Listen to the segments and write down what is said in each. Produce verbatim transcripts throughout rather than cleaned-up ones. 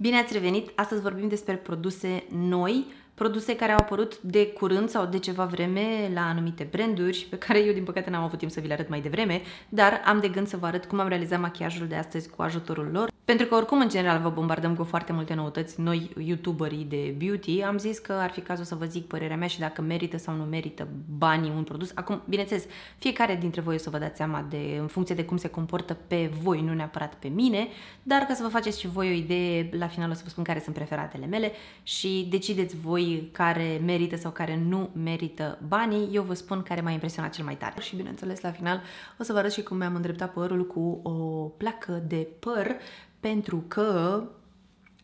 Bine ați revenit! Astăzi vorbim despre produse noi, produse care au apărut de curând sau de ceva vreme la anumite branduri, pe care eu, din păcate, n-am avut timp să vi le arăt mai devreme, dar am de gând să vă arăt cum am realizat machiajul de astăzi cu ajutorul lor. Pentru că, oricum, în general, vă bombardăm cu foarte multe noutăți noi, youtuberii de beauty. Am zis că ar fi cazul să vă zic părerea mea și dacă merită sau nu merită banii un produs. Acum, bineînțeles, fiecare dintre voi o să vă dați seama de, în funcție de cum se comportă pe voi, nu neapărat pe mine, dar ca să vă faceți și voi o idee, la final o să vă spun care sunt preferatele mele și decideți voi care merită sau care nu merită banii. Eu vă spun care m-a impresionat cel mai tare. Și, bineînțeles, la final o să vă arăt și cum mi-am îndreptat părul cu o placă de păr, pentru că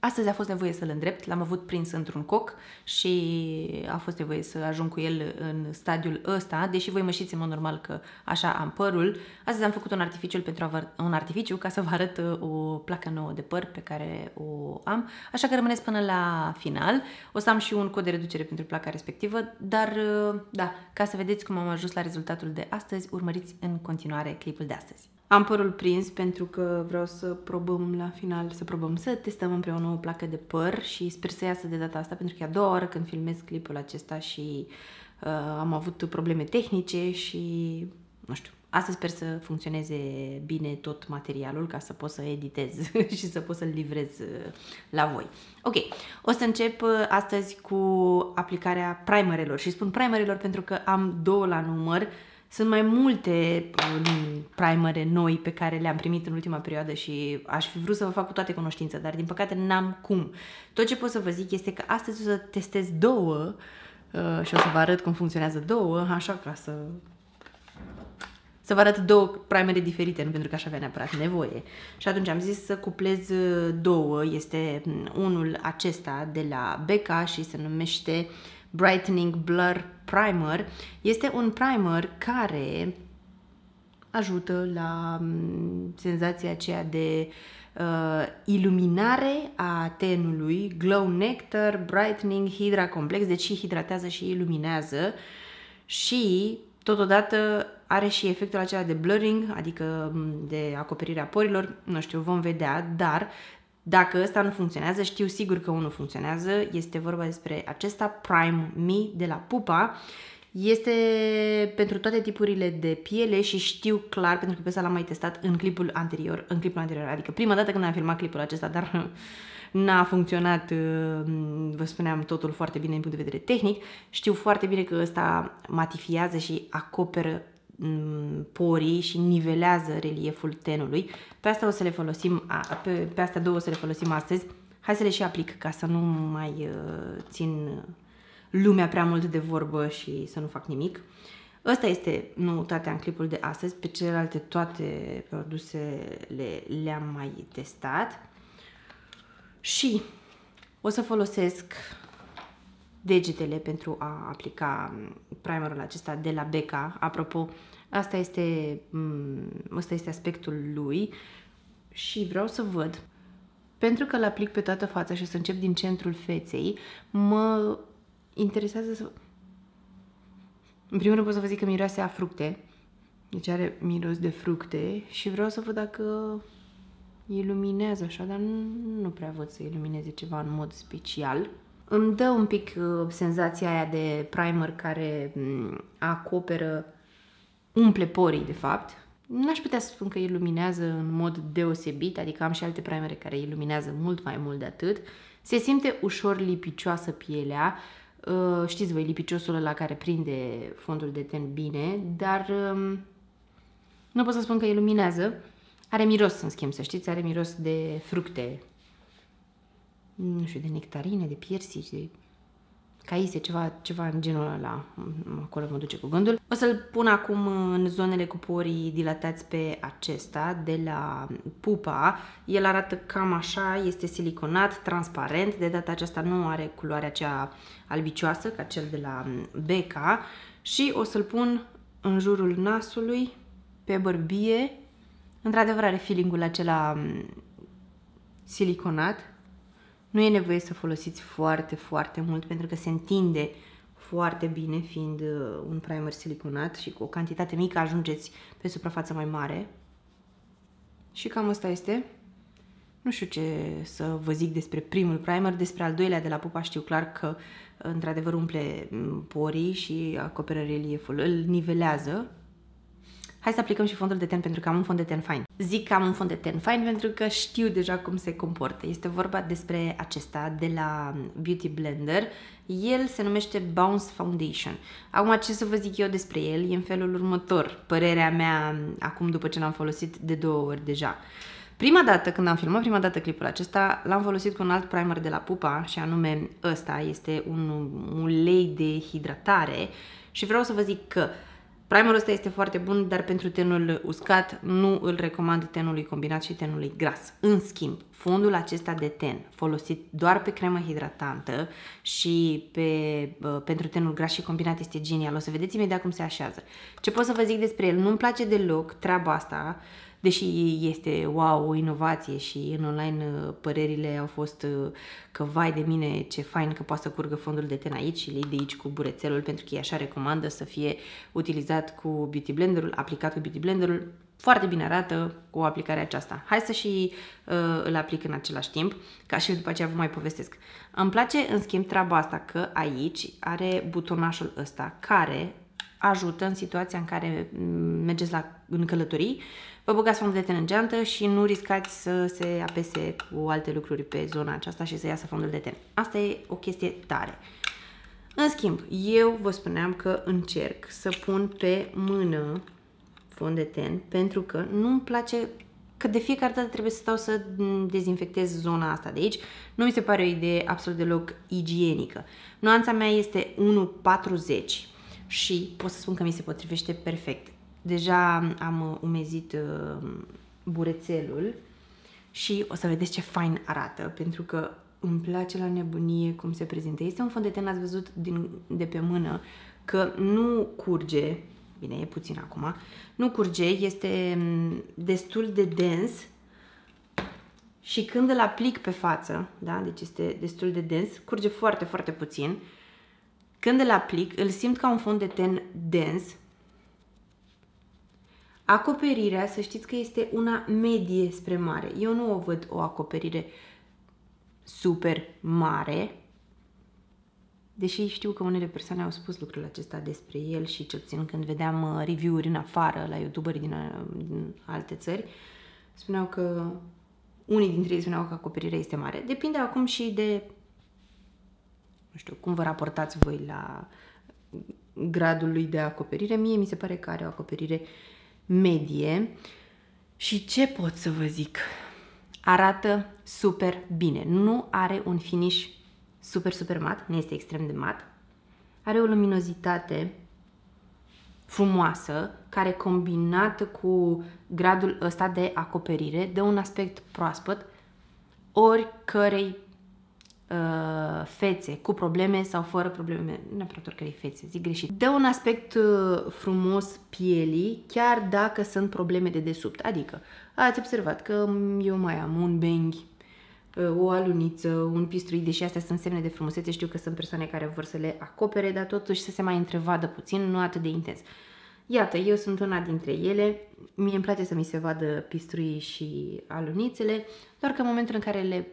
astăzi a fost nevoie să-l îndrept, l-am avut prins într-un coc și a fost nevoie să ajung cu el în stadiul ăsta, deși voi mă știți în mod normal că așa am părul. Astăzi am făcut un artificiu, pentru vă, un artificiu ca să vă arăt o placă nouă de păr pe care o am, așa că rămâneți până la final. O să am și un cod de reducere pentru placa respectivă, dar da, ca să vedeți cum am ajuns la rezultatul de astăzi, urmăriți în continuare clipul de astăzi. Am părul prins pentru că vreau să probăm la final, să probăm să testăm împreună o placă de păr și sper să iasă de data asta, pentru că e a doua oară când filmez clipul acesta și uh, am avut probleme tehnice și nu știu. Astăzi sper să funcționeze bine tot materialul ca să pot să editez și să pot să-l livrez la voi. Ok, o să încep astăzi cu aplicarea primerelor și spun primerelor pentru că am două la număr. Sunt mai multe primere noi pe care le-am primit în ultima perioadă și aș fi vrut să vă fac cu toate cunoștință, dar din păcate n-am cum. Tot ce pot să vă zic este că astăzi o să testez două și o să vă arăt cum funcționează două, așa ca să... să vă arăt două primere diferite, nu pentru că aș avea neapărat nevoie. Și atunci am zis să cuplez două. Este unul acesta de la Becca și se numește Brightening Blur Primer. Este un primer care ajută la senzația aceea de uh, iluminare a tenului. Glow Nectar Brightening Hydra Complex, deci și hidratează și iluminează și totodată are și efectul acela de blurring, adică de acoperirea porilor, nu știu, vom vedea, dar dacă ăsta nu funcționează, știu sigur că unul funcționează, este vorba despre acesta, Prime Me de la Pupa. Este pentru toate tipurile de piele și știu clar, pentru că pe asta l-am mai testat în clipul anterior, în clipul anterior, adică prima dată când am filmat clipul acesta, dar n-a funcționat, vă spuneam, totul foarte bine din punct de vedere tehnic. Știu foarte bine că ăsta matifiază și acoperă porii și nivelează relieful tenului. Pe asta o să le folosim, pe, pe astea două o să le folosim astăzi. Hai să le și aplic ca să nu mai țin lumea prea mult de vorbă și să nu fac nimic. Asta este noutatea în clipul de astăzi. Pe celelalte toate produsele le-am mai testat. Și o să folosesc degetele pentru a aplica primerul acesta de la Becca. Apropo, asta este, asta este aspectul lui și vreau să văd. Pentru că îl aplic pe toată fața și o să încep din centrul feței, mă interesează să... În primul rând pot să vă zic că miroase a fructe, deci are miros de fructe și vreau să văd dacă iluminează așa, dar nu, nu prea văd să ilumineze ceva în mod special. Îmi dă un pic uh, senzația aia de primer care um, acoperă, umple porii, de fapt. N-aș putea să spun că iluminează în mod deosebit, adică am și alte primere care iluminează mult mai mult de atât. Se simte ușor lipicioasă pielea, uh, știți voi, lipiciosul ăla care prinde fondul de ten bine, dar um, nu pot să spun că iluminează. Are miros, în schimb, să știți, are miros de fructe. Nu știu, de nectarine, de piersici, de caise, ceva, ceva în genul ăla. Acolo mă duce cu gândul. O să-l pun acum în zonele cu porii dilatați pe acesta de la Pupa. El arată cam așa, este siliconat, transparent. De data aceasta nu are culoarea aceea albicioasă ca cel de la Becca. Și o să-l pun în jurul nasului, pe bărbie. Într-adevăr are feeling-ul acela siliconat. Nu e nevoie să folosiți foarte, foarte mult pentru că se întinde foarte bine, fiind un primer siliconat și cu o cantitate mică ajungeți pe suprafața mai mare. Și cam asta este. Nu știu ce să vă zic despre primul primer, despre al doilea de la Pupa știu clar că într-adevăr umple porii și acoperă relieful, îl nivelează. Hai să aplicăm și fondul de ten pentru că am un fond de ten fain. Zic că am un fond de ten fain pentru că știu deja cum se comportă. Este vorba despre acesta de la Beauty Blender. El se numește Bounce Foundation. Acum ce să vă zic eu despre el e în felul următor. Părerea mea acum după ce l-am folosit de două ori deja. Prima dată când am filmat, prima dată clipul acesta, l-am folosit cu un alt primer de la Pupa și anume ăsta, este un ulei de hidratare și vreau să vă zic că primerul ăsta este foarte bun, dar pentru tenul uscat nu îl recomand tenului combinat și tenului gras. În schimb, fondul acesta de ten, folosit doar pe cremă hidratantă și pe, uh, pentru tenul gras și combinat, este genial. O să vedeți imediat cum se așează. Ce pot să vă zic despre el? Nu-mi place deloc treaba asta, deși este, wow, o inovație și în online părerile au fost că, vai de mine, ce fain că poate să curgă fondul de ten aici și le iei de aici cu burețelul, pentru că ei așa recomandă să fie utilizat cu Beauty Blenderul, aplicat cu Beauty Blenderul. Foarte bine arată cu aplicarea aceasta. Hai să și uh, îl aplic în același timp, ca și după aceea vă mai povestesc. Îmi place, în schimb, treaba asta că aici are butonașul ăsta, care ajută în situația în care mergeți la, în călătorii, vă băgați fondul de ten în geantă și nu riscați să se apese cu alte lucruri pe zona aceasta și să iasă fondul de ten. Asta e o chestie tare. În schimb, eu vă spuneam că încerc să pun pe mână fond de ten pentru că nu-mi place că de fiecare dată trebuie să stau să dezinfectez zona asta de aici. Nu mi se pare o idee absolut deloc igienică. Nuanța mea este unu patruzeci și pot să spun că mi se potrivește perfect. Deja am umezit burețelul și o să vedeți ce fain arată, pentru că îmi place la nebunie cum se prezintă. Este un fond de ten, ați văzut din, de pe mână că nu curge, bine, e puțin acum, nu curge, este destul de dens și când îl aplic pe față, da, deci este destul de dens, curge foarte, foarte puțin. Când îl aplic, îl simt ca un fond de ten dens. Acoperirea, să știți că este una medie spre mare. Eu nu o văd o acoperire super mare, deși știu că unele persoane au spus lucrul acesta despre el și cel puțin când vedeam review-uri în afară la youtuberi din, din alte țări, spuneau că unii dintre ei spuneau că acoperirea este mare. Depinde acum și de, nu știu, cum vă raportați voi la gradul lui de acoperire. Mie mi se pare că are o acoperire medie și ce pot să vă zic? Arată super bine. Nu are un finish super, super mat, nu este extrem de mat. Are o luminozitate frumoasă, care combinată cu gradul ăsta de acoperire dă un aspect proaspăt oricărei Uh, fețe, cu probleme sau fără probleme, nu neapărat oricărei fețe, zic greșit. Dă un aspect uh, frumos pielii, chiar dacă sunt probleme de desubt. Adică, ați observat că eu mai am un benghi, uh, o aluniță, un pistrui, deși astea sunt semne de frumusețe, știu că sunt persoane care vor să le acopere, dar totuși să se mai întrevadă puțin, nu atât de intens. Iată, eu sunt una dintre ele, mie îmi place să mi se vadă pistruii și alunițele, doar că în momentul în care, le,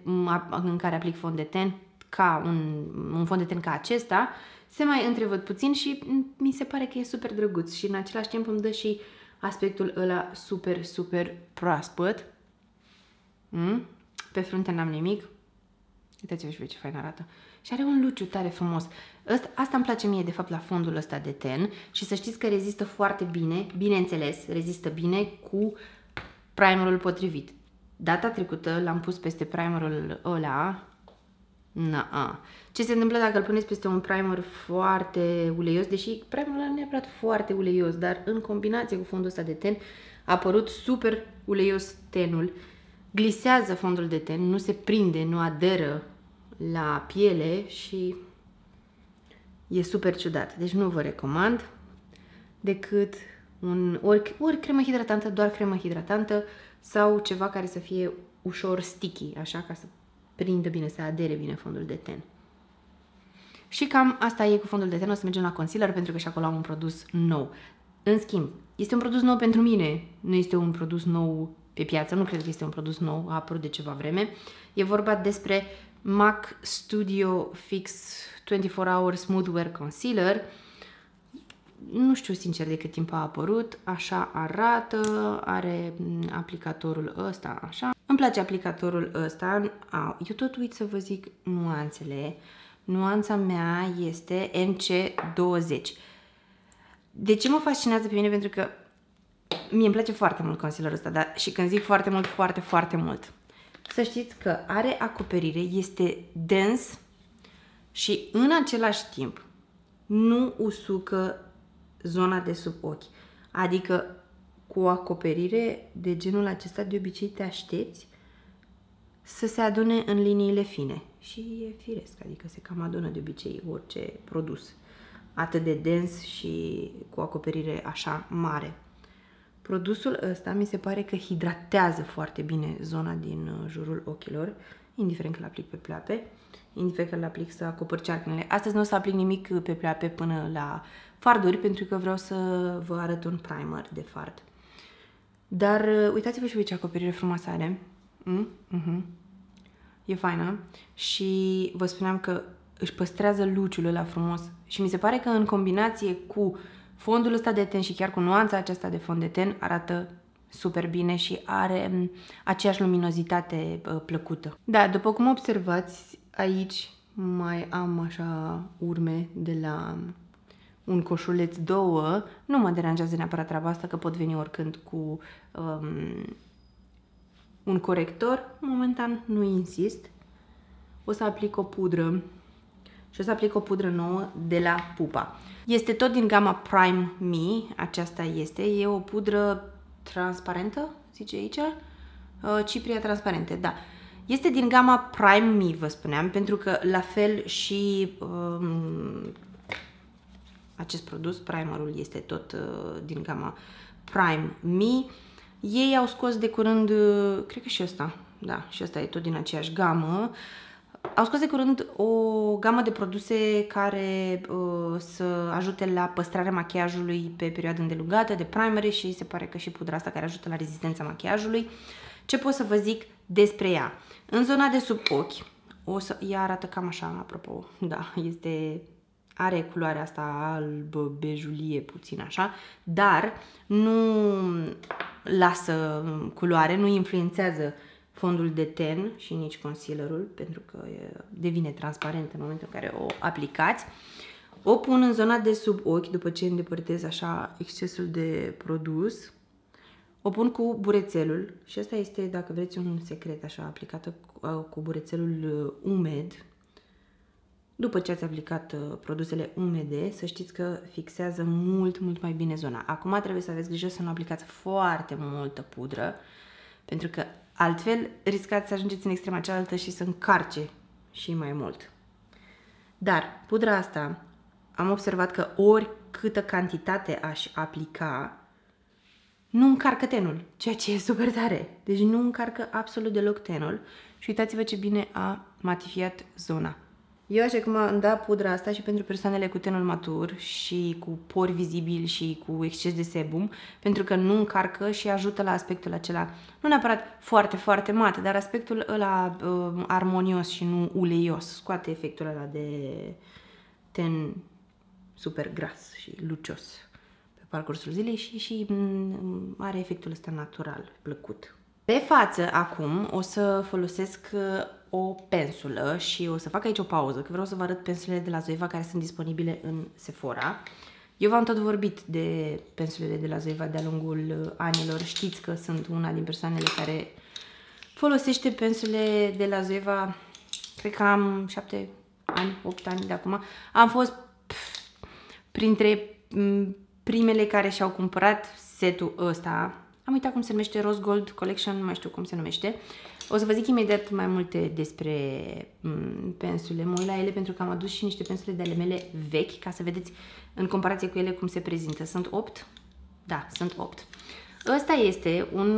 în care aplic fond de ten, ca un, un fond de ten ca acesta, se mai întrevăd puțin și mi se pare că e super drăguț și în același timp îmi dă și aspectul ăla super, super proaspăt. Mm? Pe frunte n-am nimic. Uitați-vă și voi ce fain arată. Și are un luciu tare frumos. Asta, asta îmi place mie, de fapt, la fondul ăsta de ten. Și să știți că rezistă foarte bine, bineînțeles, rezistă bine cu primerul potrivit. Data trecută l-am pus peste primerul ăla. Na-a. Ce se întâmplă dacă îl puneți peste un primer foarte uleios? Deși primerul ăla nu neapărat foarte uleios, dar în combinație cu fondul ăsta de ten a apărut super uleios tenul. Glisează fondul de ten, nu se prinde, nu aderă la piele și e super ciudat. Deci nu vă recomand decât un, ori, ori cremă hidratantă, doar cremă hidratantă sau ceva care să fie ușor sticky, așa, ca să prindă bine, să adere bine fondul de ten. Și cam asta e cu fondul de ten. O să mergem la concealer pentru că și acolo am un produs nou. În schimb, este un produs nou pentru mine, nu este un produs nou pe piață, nu cred că este un produs nou, a apărut de ceva vreme. E vorba despre M A C Studio Fix douăzeci și patru Hour Smooth Wear Concealer. Nu știu sincer de cât timp a apărut, așa arată, are aplicatorul ăsta, așa. Îmi place aplicatorul ăsta, au, eu tot uit să vă zic nuanțele. Nuanța mea este M C douăzeci. De ce mă fascinează pe mine? Pentru că mie îmi place foarte mult concealerul ăsta, dar și când zic foarte mult, foarte, foarte mult. Să știți că are acoperire, este dens și în același timp nu usucă zona de sub ochi. Adică cu o acoperire de genul acesta de obicei te aștepți să se adune în liniile fine. Și e firesc, adică se cam adună de obicei orice produs atât de dens și cu o acoperire așa mare. Produsul ăsta mi se pare că hidratează foarte bine zona din jurul ochilor, indiferent că îl aplic pe pleoape, indiferent că îl aplic să acopăr cearcănele. Astăzi nu o să aplic nimic pe pleoape până la farduri, pentru că vreau să vă arăt un primer de fard. Dar uitați-vă și voi ce acoperire frumoasă are. Mm? Mm-hmm. E faină. Și vă spuneam că își păstrează luciul ăla frumos. Și mi se pare că în combinație cu fondul ăsta de ten și chiar cu nuanța aceasta de fond de ten arată super bine și are aceeași luminozitate plăcută. Da, după cum observați, aici mai am așa urme de la un coșuleț, două. Nu mă deranjează neapărat treaba asta, că pot veni oricând cu um, un corector. Momentan nu insist. O să aplic o pudră și o să aplic o pudră nouă de la Pupa. Este tot din gama Prime Me, aceasta este, e o pudră transparentă, zice aici, cipria transparente, da. Este din gama Prime Me, vă spuneam, pentru că la fel și um, acest produs, primerul, este tot uh, din gama Prime Me. Ei au scos de curând, cred că și ăsta, da, și ăsta e tot din aceeași gamă. Au scos de curând o gamă de produse care uh, să ajute la păstrarea machiajului pe perioadă îndelungată de primere și se pare că și pudra asta care ajută la rezistența machiajului. Ce pot să vă zic despre ea? În zona de sub ochi, o să, ea arată cam așa, apropo, da, este, are culoarea asta albă, bejulie, puțin așa, dar nu lasă culoare, nu influențează fondul de ten și nici concealerul, pentru că devine transparent în momentul în care o aplicați. O pun în zona de sub ochi, după ce îndepărtez așa excesul de produs. O pun cu burețelul și asta este, dacă vreți, un secret, așa, aplicată cu burețelul umed. După ce ați aplicat produsele umede, să știți că fixează mult, mult mai bine zona. Acum trebuie să aveți grijă să nu aplicați foarte multă pudră, pentru că altfel, riscați să ajungeți în extrema cealaltă și să încarce și mai mult. Dar pudra asta, am observat că oricâtă cantitate aș aplica, nu încarcă tenul, ceea ce e super tare. Deci nu încarcă absolut deloc tenul și uitați-vă ce bine a matifiat zona. Eu așa cum am dat pudra asta și pentru persoanele cu tenul matur și cu pori vizibili și cu exces de sebum, pentru că nu încarcă și ajută la aspectul acela, nu neapărat foarte, foarte mat, dar aspectul ăla uh, armonios și nu uleios, scoate efectul ăla de ten super gras și lucios pe parcursul zilei și, și are efectul ăsta natural, plăcut. Pe față acum o să folosesc o pensulă și o să fac aici o pauză, că vreau să vă arăt pensulele de la Zoeva care sunt disponibile în Sephora. Eu v-am tot vorbit de pensulele de la Zoeva de-a lungul anilor, știți că sunt una din persoanele care folosește pensule de la Zoeva, cred că am șapte ani, opt ani de acum. Am fost printre primele care și-au cumpărat setul ăsta. Am uitat cum se numește, Rose Gold Collection, nu mai știu cum se numește. O să vă zic imediat mai multe despre pensule. Mă uit la ele pentru că am adus și niște pensule de ale mele vechi, ca să vedeți în comparație cu ele cum se prezintă. Sunt opt? Da, sunt opt. Ăsta este un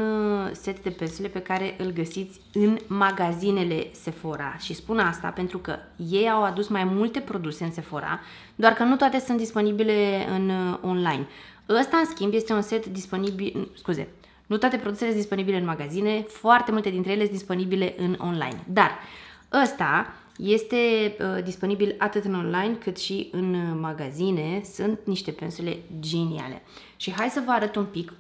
set de pensule pe care îl găsiți în magazinele Sephora. Și spun asta pentru că ei au adus mai multe produse în Sephora, doar că nu toate sunt disponibile în online. Ăsta, în schimb, este un set disponibil, scuze, Nu toate produsele sunt disponibile în magazine, foarte multe dintre ele sunt disponibile în online. Dar ăsta este uh, disponibil atât în online cât și în magazine. Sunt niște pensule geniale. Și hai să vă arăt un pic.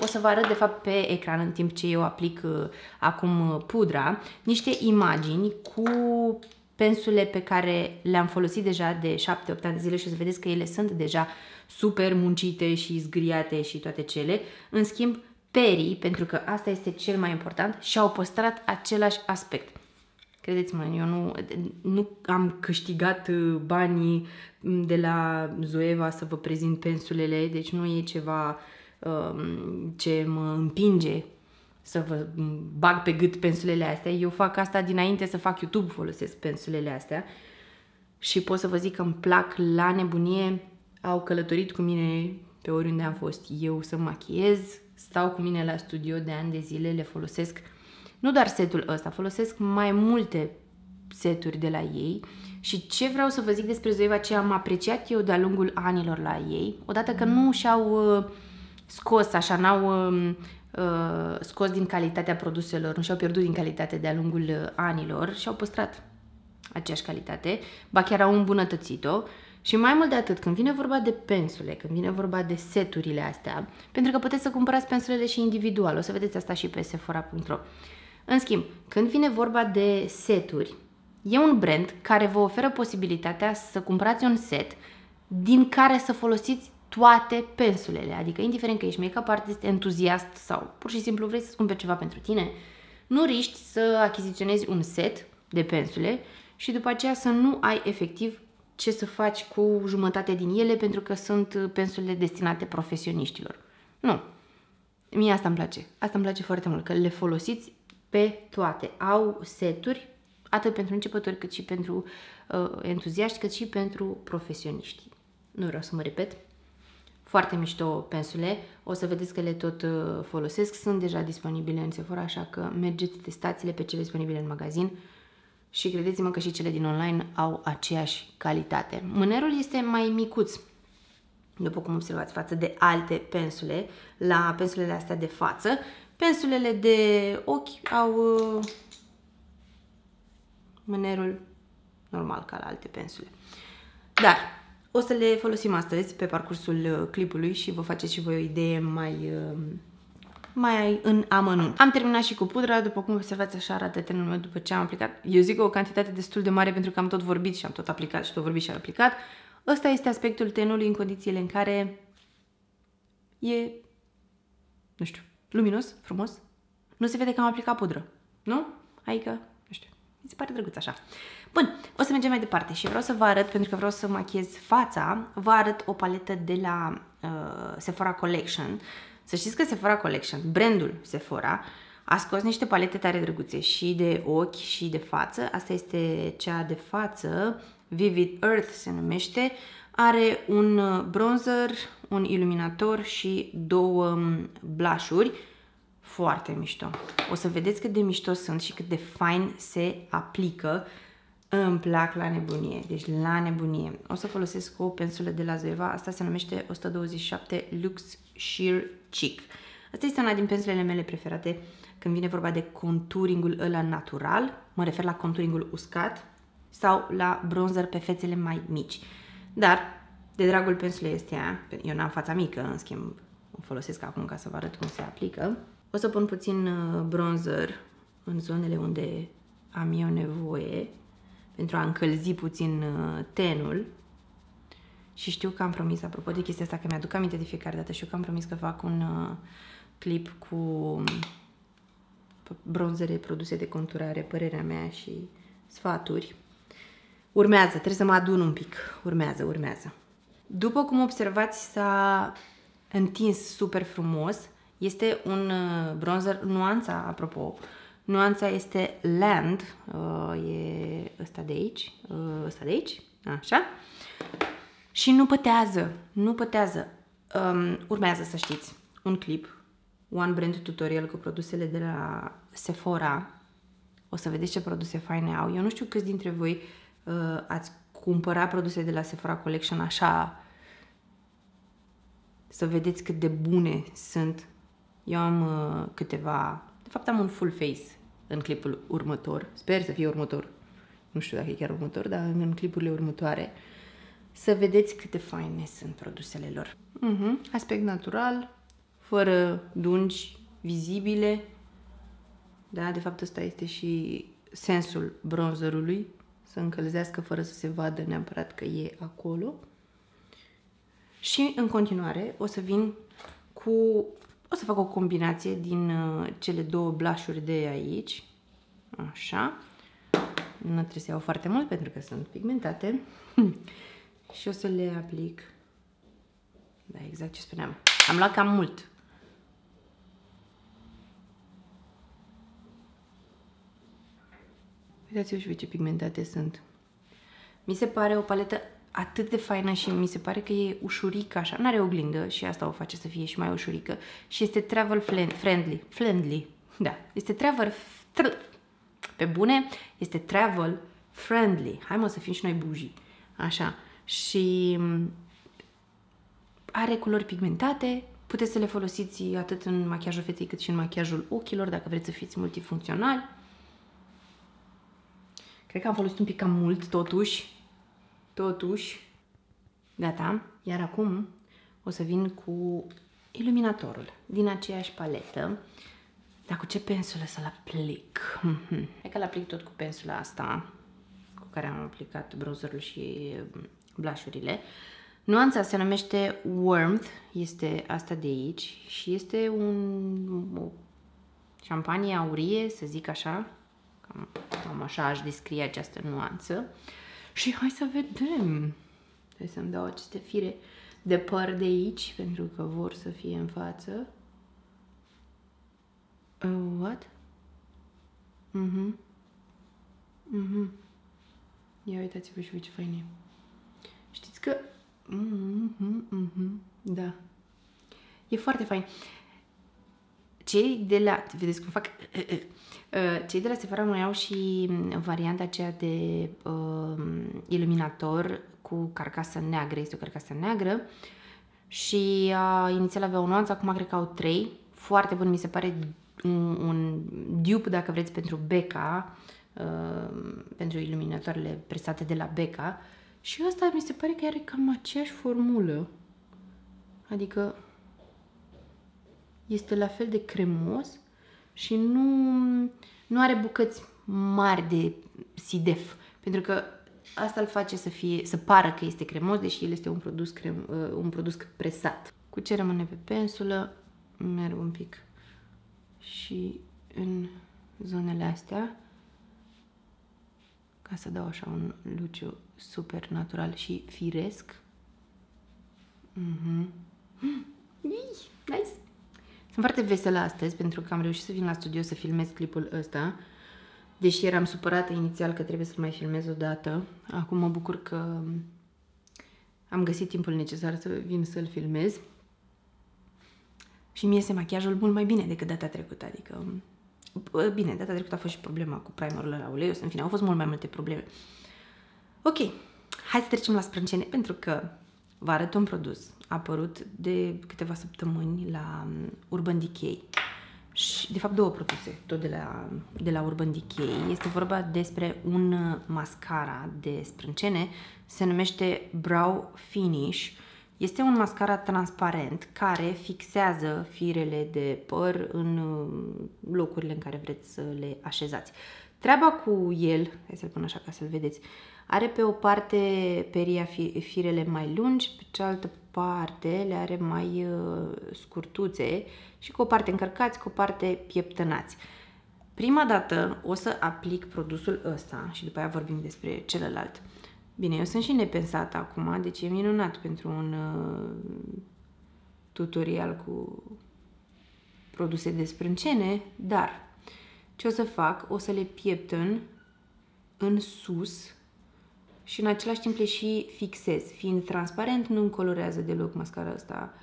O să vă arăt, de fapt, pe ecran, în timp ce eu aplic uh, acum pudra, niște imagini cu pensule pe care le-am folosit deja de șapte opt ani de zile și o să vedeți că ele sunt deja super muncite și zgriate și toate cele. În schimb, perii, pentru că asta este cel mai important, și-au păstrat același aspect. Credeți-mă, eu nu, nu am câștigat banii de la Zoeva să vă prezint pensulele, deci nu e ceva um, ce mă împinge să vă bag pe gât pensulele astea. Eu fac asta dinainte să fac YouTube, folosesc pensulele astea și pot să vă zic că îmi plac la nebunie. Au călătorit cu mine pe oriunde am fost eu să machiez, stau cu mine la studio de ani de zile, le folosesc. Nu doar setul ăsta, folosesc mai multe seturi de la ei și ce vreau să vă zic despre Zoeva, ce am apreciat eu de-a lungul anilor la ei, odată că nu și-au scos, așa, n-au scos din calitatea produselor, nu și-au pierdut din calitate de-a lungul anilor și au păstrat aceeași calitate, ba chiar au îmbunătățit-o. Și mai mult de atât, când vine vorba de pensule, când vine vorba de seturile astea, pentru că puteți să cumpărați pensulele și individual, o să vedeți asta și pe sephora punct ro. În schimb, când vine vorba de seturi, e un brand care vă oferă posibilitatea să cumpărați un set din care să folosiți toate pensulele, adică indiferent că ești make-up artist, entuziast sau pur și simplu vrei să-ți cumperi ceva pentru tine, nu riști să achiziționezi un set de pensule și după aceea să nu ai efectiv ce să faci cu jumătate din ele pentru că sunt pensulele destinate profesioniștilor. Nu. Mie asta îmi place. Asta îmi place foarte mult, că le folosiți pe toate. Au seturi atât pentru începători cât și pentru uh, entuziaști, cât și pentru profesioniști. Nu vreau să mă repet. Foarte mișto pensule. O să vedeți că le tot uh, folosesc. Sunt deja disponibile în Sephora, așa că mergeți, testați-le pe cele disponibile în magazin. Și credeți-mă că și cele din online au aceeași calitate. Mânerul este mai micuț, după cum observați, față de alte pensule. La pensulele astea de față, pensulele de ochi au mânerul normal ca la alte pensule. Dar o să le folosim astăzi pe parcursul clipului și vă faceți și voi o idee mai... mai în amănunt. Am terminat și cu pudra, după cum observați, așa arată tenul meu după ce am aplicat. Eu zic o cantitate destul de mare pentru că am tot vorbit și am tot aplicat și tot vorbit și am aplicat. Ăsta este aspectul tenului în condițiile în care e, nu știu, luminos, frumos. Nu se vede că am aplicat pudră, nu? Adică, nu știu, mi se pare drăguț așa. Bun, o să mergem mai departe și vreau să vă arăt, pentru că vreau să machiez fața, vă arăt o paletă de la uh, Sephora Collection. Să știți că Sephora Collection, brandul Sephora, a scos niște palete tare drăguțe și de ochi și de față. Asta este cea de față, Vivid Earth se numește. Are un bronzer, un iluminator și două blush-uri. Foarte mișto. O să vedeți cât de mișto sunt și cât de fain se aplică. Îmi plac la nebunie, deci la nebunie. O să folosesc o pensulă de la Zoeva, asta se numește o sută douăzeci și șapte Luxe Sheer Chic. Asta este una din pensulele mele preferate când vine vorba de conturingul ăla natural, mă refer la conturingul uscat sau la bronzer pe fețele mai mici. Dar, de dragul pensulei astea, eu n-am fața mică, în schimb o folosesc acum ca să vă arăt cum se aplică. O să pun puțin bronzer în zonele unde am eu nevoie, pentru a încălzi puțin tenul. Și știu că am promis, apropo de chestia asta, că mi-aduc aminte de fiecare dată, știu că am promis că fac un clip cu bronzere, produse de conturare, părerea mea și sfaturi. Urmează, trebuie să mă adun un pic. Urmează, urmează. După cum observați, s-a întins super frumos. Este un bronzer, nuanța, apropo, nuanța este Land, e ăsta de aici, ăsta de aici, așa, și nu pătează, nu pătează. Urmează, să știți, un clip, One Brand Tutorial cu produsele de la Sephora, o să vedeți ce produse faine au. Eu nu știu câți dintre voi ați cumpărat produse de la Sephora Collection așa, să vedeți cât de bune sunt Eu am uh, câteva... De fapt am un full face în clipul următor. Sper să fie următor. Nu știu dacă e chiar următor, dar în clipurile următoare. Să vedeți cât de faine sunt produsele lor. Uh-huh. Aspect natural, fără dungi vizibile. Da, de fapt ăsta este și sensul bronzerului. Să încălzească fără să se vadă neapărat că e acolo. Și în continuare o să vin cu... O să fac o combinație din uh, cele două blush-uri de aici. Așa. Nu trebuie să iau foarte mult pentru că sunt pigmentate. Și o să le aplic. Da, exact ce spuneam. Am luat cam mult. Uitați-vă și voi ce pigmentate sunt. Mi se pare o paletă atât de faină și mi se pare că e ușurică așa. N-are oglindă și asta o face să fie și mai ușurică. Și este travel friendly. Friendly. Da. Este travel... Pe bune, este travel friendly. Hai mă să fim și noi bujii. Așa. Și are culori pigmentate. Puteți să le folosiți atât în machiajul feței cât și în machiajul ochilor dacă vreți să fiți multifuncționali. Cred că am folosit un pic cam mult, totuși. Totuși. Gata. Iar acum o să vin cu iluminatorul din aceeași paletă. Dar cu ce pensulă să-l aplic? Hai că-l aplic tot cu pensula asta cu care am aplicat bronzerul și blush-urile. Nuanța se numește Warmth. Este asta de aici. Și este un... o șampanie aurie, să zic așa. Cam, cam așa aș descrie această nuanță. Și hai să vedem. Hai să-mi dau aceste fire de păr de aici, pentru că vor să fie în față. Uh, what? Mhm. Mhm. Ia uitați-vă și voi ce fain e. Știți că... Mhm, mhm, da. E foarte fain. Cei de la... Vedeți cum fac... Cei de la Sephora mai au și varianta aceea de uh, iluminator cu carcasă neagră. Este o carcasă neagră și uh, inițial avea o nuanță, acum cred că au trei. Foarte bun, mi se pare un, un dupe, dacă vreți, pentru Becca, uh, pentru iluminatoarele presate de la Becca. Și ăsta mi se pare că are cam aceeași formulă. Adică este la fel de cremos. Și nu, nu are bucăți mari de sidef, pentru că asta îl face să fie, să pară că este cremos, deși el este un produs, crem, un produs presat. Cu ce rămâne pe pensulă, merg un pic și în zonele astea, ca să dau așa un luciu super natural și firesc. Mm-hmm. Nice! Sunt foarte veselă astăzi pentru că am reușit să vin la studio să filmez clipul ăsta. Deși eram supărată inițial că trebuie să-l mai filmez odată. Acum mă bucur că am găsit timpul necesar să vin să-l filmez. Și mi iese machiajul mult mai bine decât data trecută. Adică, bine, data trecută a fost și problema cu primerul la uleios. În fine, au fost mult mai multe probleme. Ok, hai să trecem la sprâncene pentru că vă arăt un produs apărut de câteva săptămâni la Urban Decay. Și, de fapt, două produse, tot de la, de la Urban Decay. Este vorba despre un mascara de sprâncene, se numește Brow Finish. Este un mascara transparent care fixează firele de păr în locurile în care vreți să le așezați. Treaba cu el, hai să-l pun așa ca să-l vedeți, are pe o parte peria firele mai lungi, pe cealaltă parte le are mai scurtuțe și cu o parte încărcați, cu o parte pieptănați. Prima dată o să aplic produsul ăsta și după aia vorbim despre celălalt. Bine, eu sunt și nepensată acum, deci e minunat pentru un tutorial cu produse de sprâncene, dar ce o să fac? O să le pieptăn în sus și în același timp le și fixez. Fiind transparent, nu-mi colorează deloc mascara asta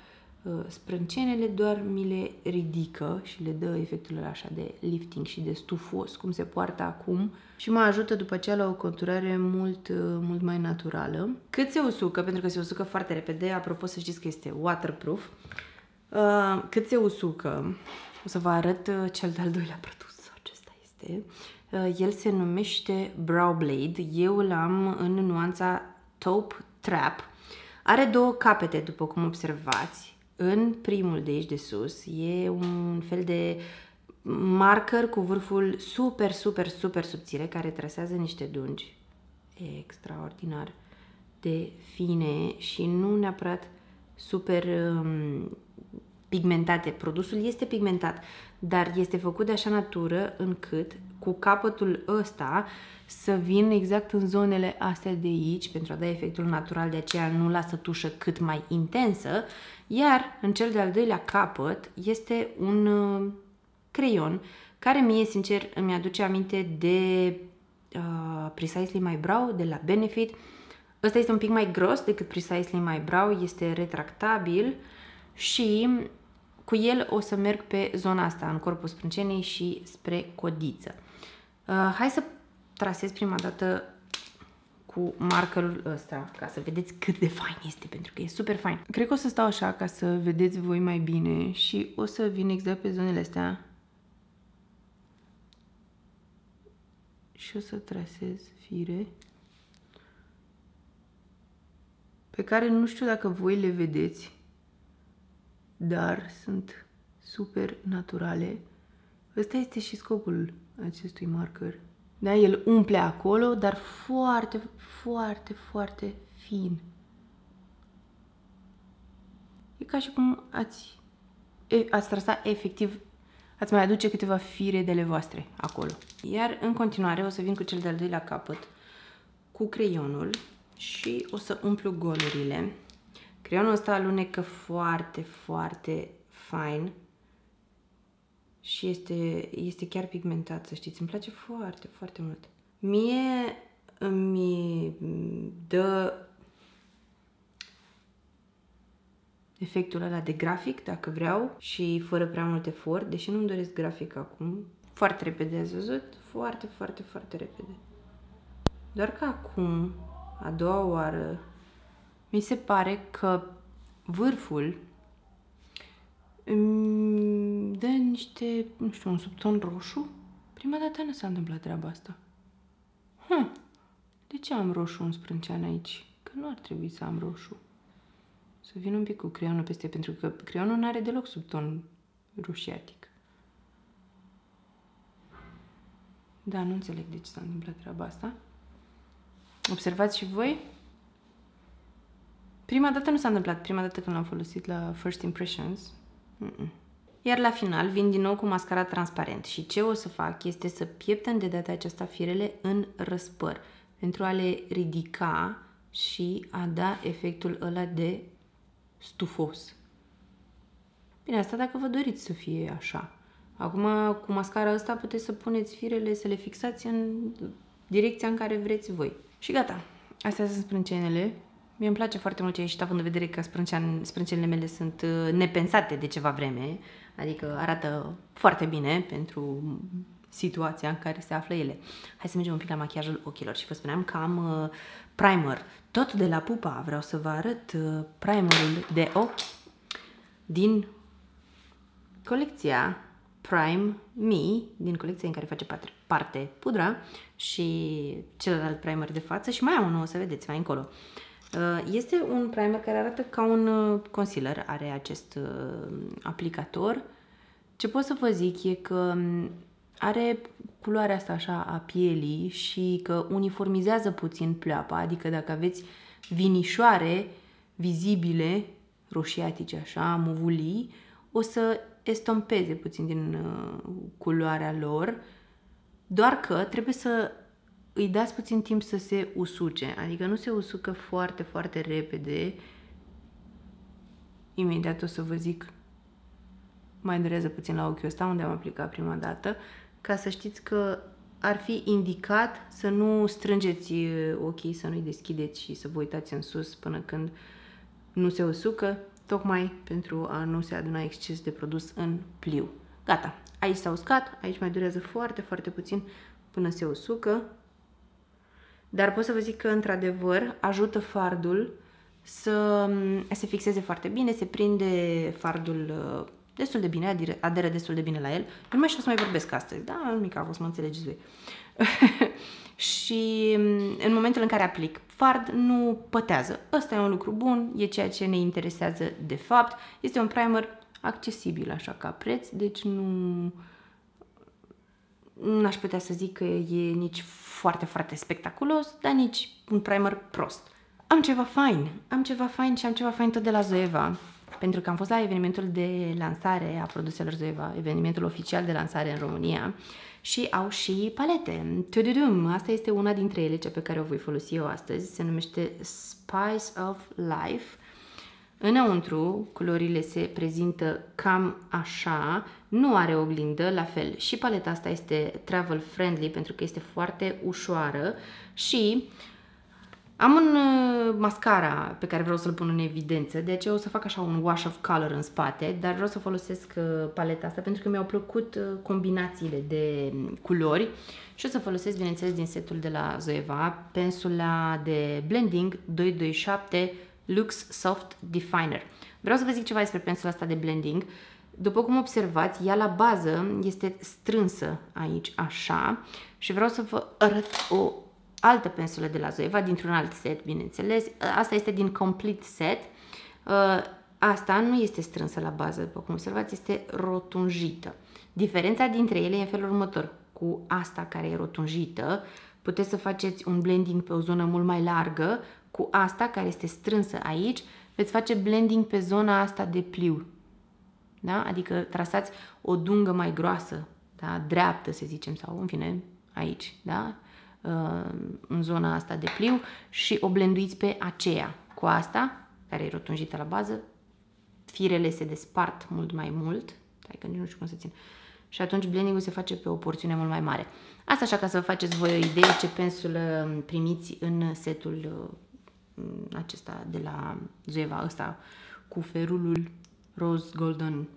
sprâncenele, doar mi le ridică și le dă efectul ăla așa de lifting și de stufos, cum se poartă acum. Și mă ajută după aceea la o conturare mult, mult mai naturală. Cât se usucă, pentru că se usucă foarte repede, apropo să știți că este waterproof, uh, cât se usucă. O să vă arăt uh, cel de-al doilea produs. Acesta este. Uh, el se numește Brow Blade. Eu l-am în nuanța Taupe Trap. Are două capete, după cum observați. În primul de aici de sus e un fel de marker cu vârful super, super, super subțire, care trasează niște dungi extraordinar de fine și nu neapărat super um, pigmentate. Produsul este pigmentat, dar este făcut de așa natură încât cu capătul ăsta să vin exact în zonele astea de aici pentru a da efectul natural, de aceea nu lasă tușă cât mai intensă. Iar în cel de-al doilea capăt este un uh, creion care mie, sincer, îmi aduce aminte de uh, Precisely My Brow de la Benefit. Ăsta este un pic mai gros decât Precisely My Brow, este retractabil și cu el o să merg pe zona asta, în corpul sprâncenei și spre codiță. Uh, hai să trasez prima dată cu markerul ăsta, ca să vedeți cât de fain este, pentru că e super fain. Cred că o să stau așa ca să vedeți voi mai bine și o să vin exact pe zonele astea și o să trasez fire pe care nu știu dacă voi le vedeți, dar sunt super naturale. Ăsta este și scopul acestui marker. Da? El umple acolo, dar foarte, foarte, foarte fin. E ca și cum ați, ați trasa efectiv, ați mai aduce câteva fire de ale voastre acolo. Iar în continuare o să vin cu cel de-al doilea capăt, cu creionul, și o să umplu golurile. Creionul ăsta alunecă foarte, foarte fain și este, este chiar pigmentat, să știți. Îmi place foarte, foarte mult. Mie îmi dă efectul ăla de grafic, dacă vreau, și fără prea mult efort, deși nu-mi doresc grafic acum. Foarte repede, ați văzut? Foarte, foarte, foarte repede. Doar că acum, a doua oară, mi se pare că vârful îmi dă niște, nu știu, un subton roșu. Prima dată nu s-a întâmplat treaba asta. Hm. De ce am roșu în sprânceană aici? Că nu ar trebui să am roșu. Să vin un pic cu creionul peste, pentru că creionul nu are deloc subton roșiatic. Da, nu înțeleg de ce s-a întâmplat treaba asta. Observați și voi? Prima dată nu s-a întâmplat. Prima dată când l-am folosit la First Impressions. Mm-mm. Iar la final vin din nou cu mascara transparent. Și ce o să fac este să pieptăn de data aceasta firele în răspăr, pentru a le ridica și a da efectul ăla de stufos. Bine, asta dacă vă doriți să fie așa. Acum, cu mascara asta puteți să puneți firele, să le fixați în direcția în care vreți voi. Și gata. Astea sunt sprâncenele. Mie îmi place foarte mult ce a ieșit, având în vedere că sprâncenele mele sunt nepensate de ceva vreme. Adică arată foarte bine pentru situația în care se află ele. Hai să mergem un pic la machiajul ochilor și vă spuneam că am uh, primer. Tot de la Pupa. Vreau să vă arăt uh, primerul de ochi din colecția Prime Me, din colecția în care face parte pudra și celălalt primer de față, și mai am unul, o să vedeți mai încolo. Este un primer care arată ca un concealer, are acest aplicator. Ce pot să vă zic e că are culoarea asta așa a pielii și că uniformizează puțin pleoapa, adică dacă aveți vinișoare vizibile, roșiatice așa, muvulii, o să estompeze puțin din culoarea lor, doar că trebuie să îi dați puțin timp să se usuce, adică nu se usucă foarte, foarte repede. Imediat o să vă zic, mai durează puțin la ochiul ăsta unde am aplicat prima dată, ca să știți că ar fi indicat să nu strângeți ochii, să nu-i deschideți și să vă uitați în sus până când nu se usucă, tocmai pentru a nu se aduna exces de produs în pliu. Gata, aici s-a uscat, aici mai durează foarte, foarte puțin până se usucă. Dar pot să vă zic că, într-adevăr, ajută fardul să se fixeze foarte bine, se prinde fardul destul de bine, adere, adere destul de bine la el. Eu nu mai știu să mai vorbesc astăzi, da, nimic, a fost, mă înțelegeți voi. Și în momentul în care aplic fard, nu pătează. Ăsta e un lucru bun, e ceea ce ne interesează de fapt. Este un primer accesibil așa ca preț, deci nu... n-aș putea să zic că e nici foarte, foarte spectaculos, dar nici un primer prost. Am ceva fain, am ceva fain și am ceva fain tot de la Zoeva, pentru că am fost la evenimentul de lansare a produselor Zoeva, evenimentul oficial de lansare în România, și au și palete. Tududum! Asta este una dintre ele, cea pe care o voi folosi eu astăzi, se numește Spice of Life. Înăuntru, culorile se prezintă cam așa, nu are oglindă, la fel. Și paleta asta este travel friendly pentru că este foarte ușoară și am un mascara pe care vreau să-l pun în evidență, de aceea o să fac așa un wash of color în spate, dar vreau să folosesc paleta asta pentru că mi-au plăcut combinațiile de culori și o să folosesc, bineînțeles, din setul de la Zoeva, pensula de blending doi doi șapte Luxe Soft Definer. Vreau să vă zic ceva despre pensula asta de blending. După cum observați, ea la bază este strânsă aici, așa, și vreau să vă arăt o altă pensulă de la Zoeva, dintr-un alt set, bineînțeles. Asta este din Complete Set. Asta nu este strânsă la bază, după cum observați, este rotunjită. Diferența dintre ele e în felul următor. Cu asta care e rotunjită, puteți să faceți un blending pe o zonă mult mai largă. Cu asta, care este strânsă aici, veți face blending pe zona asta de pliu. Da? Adică trasați o dungă mai groasă, da? Dreaptă, să zicem, sau în fine, aici, da? În zona asta de pliu și o blenduiți pe aceea. Cu asta, care e rotunjită la bază, firele se despart mult mai mult. Hai că nici nu știu cum să țin. Și atunci blending-ul se face pe o porțiune mult mai mare. Asta așa ca să vă faceți voi o idee ce pensulă primiți în setul acesta de la Zoeva, ăsta cu ferulul Rose Golden. Nu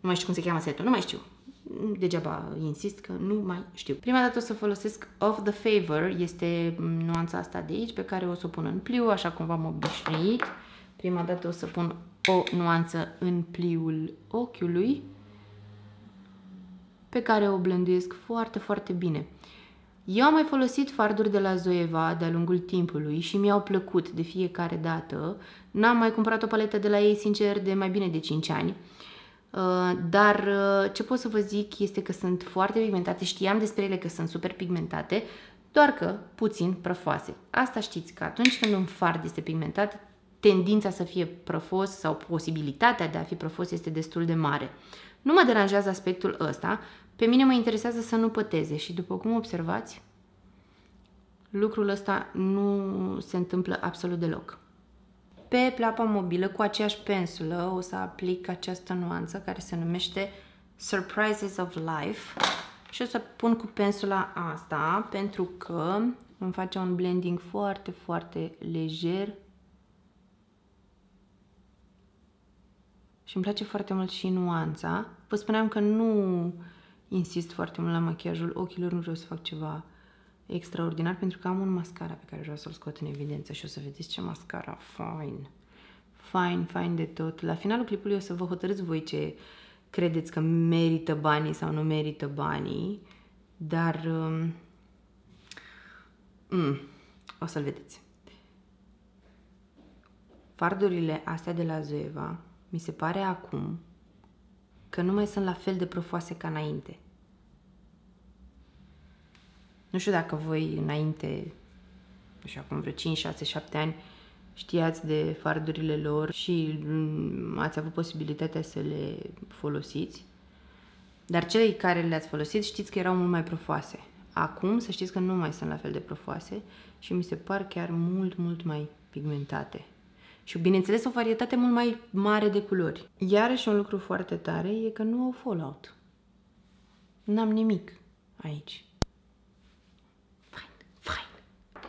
mai știu cum se cheamă setul, nu mai știu. Degeaba insist că nu mai știu. Prima dată o să folosesc Of The Favor, este nuanța asta de aici pe care o să o pun în pliu, așa cum v-am obișnuit. Prima dată o să pun o nuanță în pliul ochiului pe care o blenduiesc foarte, foarte bine. Eu am mai folosit farduri de la Zoeva de-a lungul timpului și mi-au plăcut de fiecare dată. N-am mai cumpărat o paletă de la ei, sincer, de mai bine de cinci ani. Dar ce pot să vă zic este că sunt foarte pigmentate. Știam despre ele că sunt super pigmentate, doar că puțin prăfoase. Asta știți, că atunci când un fard este pigmentat, tendința să fie prăfos sau posibilitatea de a fi prăfos este destul de mare. Nu mă deranjează aspectul ăsta, pe mine mă interesează să nu păteze și, după cum observați, lucrul ăsta nu se întâmplă absolut deloc. Pe plapa mobilă, cu aceeași pensulă, o să aplic această nuanță care se numește Surprises of Life și o să pun cu pensula asta pentru că îmi face un blending foarte, foarte lejer. Și îmi place foarte mult și nuanța. Vă spuneam că nu insist foarte mult la machiajul ochilor, nu vreau să fac ceva extraordinar, pentru că am un mascara pe care vreau să-l scot în evidență și o să vedeți ce mascara fain. Fain, fain de tot. La finalul clipului o să vă hotărâți voi ce credeți că merită banii sau nu merită banii, dar um, um, o să-l vedeți. Fardurile astea de la Zoeva mi se pare acum că nu mai sunt la fel de prăfoase ca înainte. Nu știu dacă voi înainte, nu știu, acum vreo cinci, șase, șapte ani, știați de fardurile lor și ați avut posibilitatea să le folosiți, dar cei care le-ați folosit știți că erau mult mai prăfoase. Acum să știți că nu mai sunt la fel de prăfoase și mi se par chiar mult, mult mai pigmentate. Și, bineînțeles, o varietate mult mai mare de culori. Iarăși un lucru foarte tare e că nu au fallout. N-am nimic aici. Fain, fain.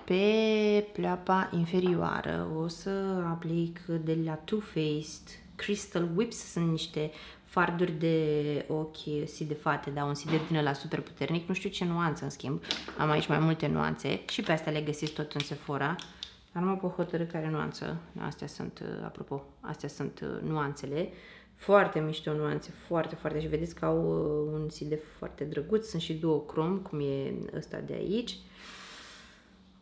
Pe pleapa inferioară o să aplic de la Too Faced Crystal Whips. Sunt niște farduri de ochi sidefate, dar un sider din ăla super puternic. Nu știu ce nuanță, în schimb. Am aici mai multe nuanțe și pe astea le găsiți tot în Sephora. Dar nu mă pot hotărî care nuanță. Astea sunt, apropo, astea sunt nuanțele. Foarte mișto nuanțe, foarte, foarte. Și vedeți că au un sile foarte drăguț. Sunt și două crom, cum e ăsta de aici.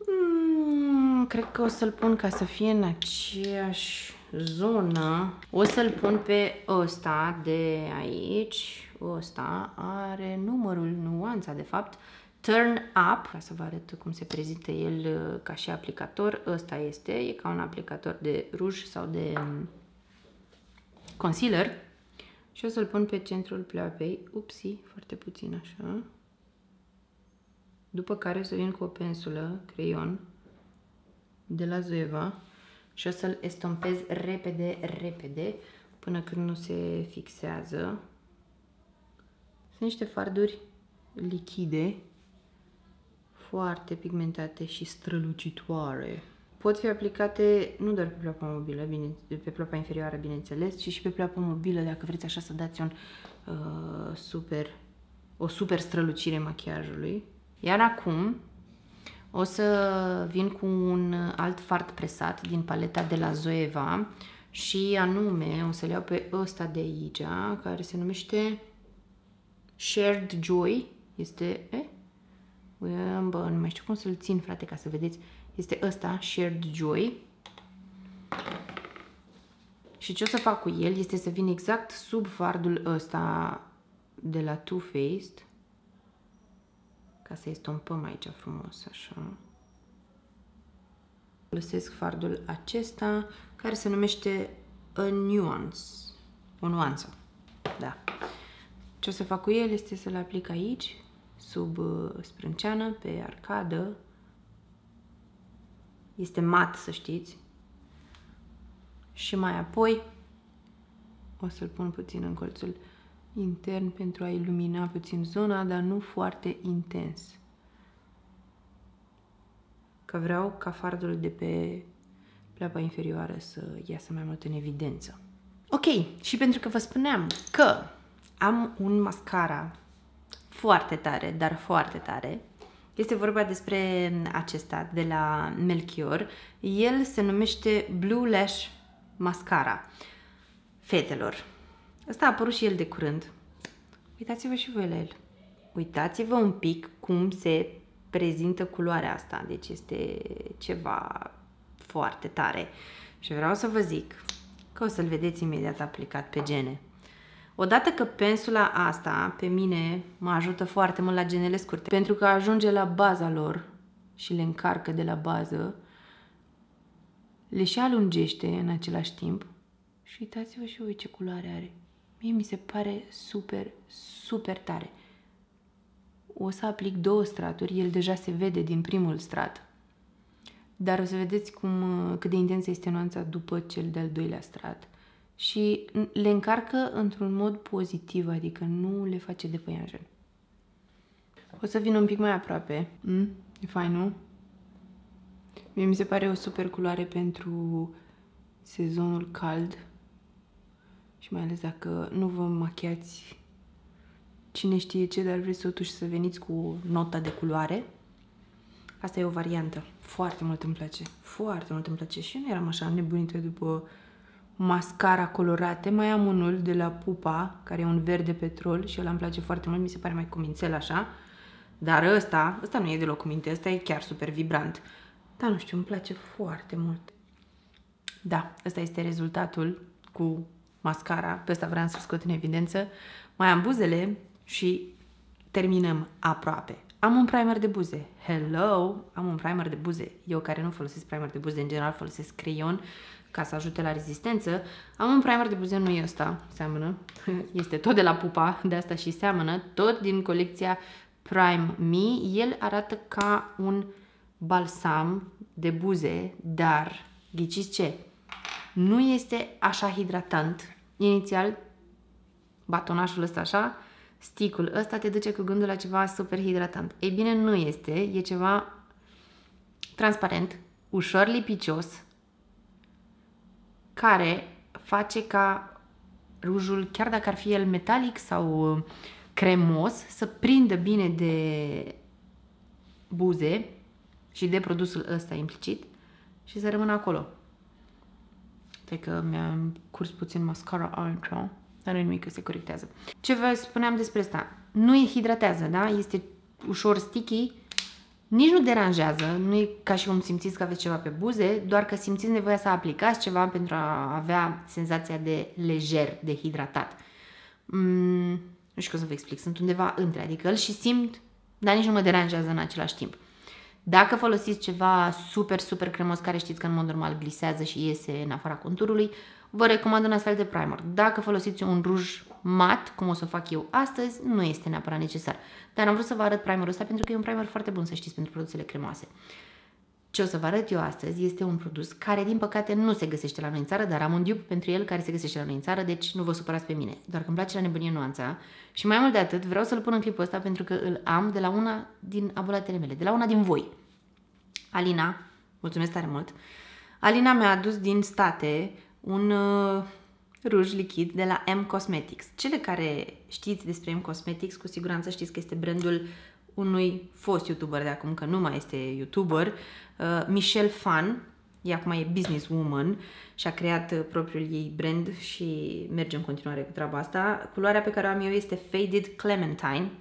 Mm, cred că o să-l pun ca să fie în aceeași zonă. O să-l pun pe ăsta de aici. Ăsta are numărul, nuanța de fapt. Turn Up, ca să vă arăt cum se prezintă el ca și aplicator. Ăsta este, e ca un aplicator de ruj sau de concealer. Și o să-l pun pe centrul pleoapei. Upsi, foarte puțin așa. După care o să vin cu o pensulă, creion, de la Zoeva. Și o să-l estompez repede, repede, până când nu se fixează. Sunt niște farduri lichide, foarte pigmentate și strălucitoare. Pot fi aplicate nu doar pe pleoapa mobilă, bine, pe pleoapa inferioară, bineînțeles, ci și pe pleoapa mobilă, dacă vreți așa să dați un, uh, super, o super strălucire machiajului. Iar acum o să vin cu un alt fard presat din paleta de la Zoeva și anume o să-l iau pe ăsta de aici, care se numește Shared Joy. Este... Eh? Bă, nu mai știu cum să-l țin, frate, ca să vedeți. Este ăsta, Shared Joy. Și ce o să fac cu el este să vin exact sub fardul ăsta de la Too Faced. Ca să estompăm aici frumos, așa. Folosesc fardul acesta, care se numește A Nuance. O nuanță, da. Ce o să fac cu el este să-l aplic aici, sub sprânceană, pe arcadă. Este mat, să știți. Și mai apoi o să-l pun puțin în colțul intern pentru a ilumina puțin zona, dar nu foarte intens. Că vreau ca fardul de pe pleoapa inferioară să iasă mai mult în evidență. Ok, și pentru că vă spuneam că am un mascara foarte tare, dar foarte tare. Este vorba despre acesta de la Melkior. El se numește Blue Lash Mascara. Fetelor, ăsta a apărut și el de curând. Uitați-vă și voi la el. Uitați-vă un pic cum se prezintă culoarea asta. Deci este ceva foarte tare. Și vreau să vă zic că o să-l vedeți imediat aplicat pe gene. Odată că pensula asta pe mine mă ajută foarte mult la genele scurte, pentru că ajunge la baza lor și le încarcă de la bază, le și alungește în același timp. Și uitați-vă și voi ce culoare are. Mie mi se pare super, super tare. O să aplic două straturi, el deja se vede din primul strat. Dar o să vedeți cum, cât de intensă este nuanța după cel de-al doilea strat. Și le încarcă într-un mod pozitiv, adică nu le face de păianjen. O să vin un pic mai aproape. Mm? E fain, nu? Mie mi se pare o super culoare pentru sezonul cald. Și mai ales dacă nu vă machiați cine știe ce, dar vreți totuși să veniți cu nota de culoare. Asta e o variantă. Foarte mult îmi place. Foarte mult îmi place. Și eu nu eram așa nebunită după mascara colorate. Mai am unul de la Pupa, care e un verde petrol și ăla îmi place foarte mult, mi se pare mai cumințel așa. Dar ăsta, ăsta nu e deloc cuminte, ăsta e chiar super vibrant. Dar nu știu, îmi place foarte mult. Da, ăsta este rezultatul cu mascara, pe ăsta vreau să scot în evidență. Mai am buzele și terminăm aproape. Am un primer de buze. Hello! Am un primer de buze. Eu care nu folosesc primer de buze, în general folosesc creion ca să ajute la rezistență. Am un primer de buze, nu e ăsta, seamănă. Este tot de la Pupa, de asta și seamănă. Tot din colecția Prime Me. El arată ca un balsam de buze, dar ghiciți ce? Nu este așa hidratant. Inițial, batonașul ăsta așa, sticul ăsta te duce cu gândul la ceva super hidratant. Ei bine, nu este. E ceva transparent, ușor lipicios, care face ca rujul, chiar dacă ar fi el metalic sau cremos, să prindă bine de buze și de produsul ăsta implicit, și să rămână acolo. Deci că mi-am curs puțin mascara aici, dar nu e nimic, că se corectează. Ce vă spuneam despre asta? Nu e hidratează, da? Este ușor sticky, nici nu deranjează, nu e ca și cum simțiți că aveți ceva pe buze, doar că simțiți nevoia să aplicați ceva pentru a avea senzația de lejer, de hidratat. Mm, nu știu cum să vă explic, sunt undeva între, adică îl și simt, dar nici nu mă deranjează în același timp. Dacă folosiți ceva super, super cremos, care știți că în mod normal glisează și iese în afara conturului, vă recomand un astfel de primer. Dacă folosiți un ruj mat, cum o să fac eu astăzi, nu este neapărat necesar. Dar am vrut să vă arăt primerul ăsta pentru că e un primer foarte bun, să știți, pentru produsele cremoase. Ce o să vă arăt eu astăzi este un produs care, din păcate, nu se găsește la noi în țară, dar am un dupe pentru el care se găsește la noi în țară, deci nu vă supărați pe mine. Doar că îmi place la nebunie nuanța și mai mult de atât vreau să-l pun în clipul ăsta pentru că îl am de la una din abolatele mele, de la una din voi. Alina, mulțumesc tare mult, Alina mi-a adus din state un uh, ruj lichid de la Em Cosmetics. Cele care știți despre Em Cosmetics, cu siguranță știți că este brandul unui fost youtuber de acum, că nu mai este youtuber, uh, Michelle Phan. Ea acum e businesswoman și a creat uh, propriul ei brand și merge în continuare cu treaba asta. Culoarea pe care o am eu este Faded Clementine.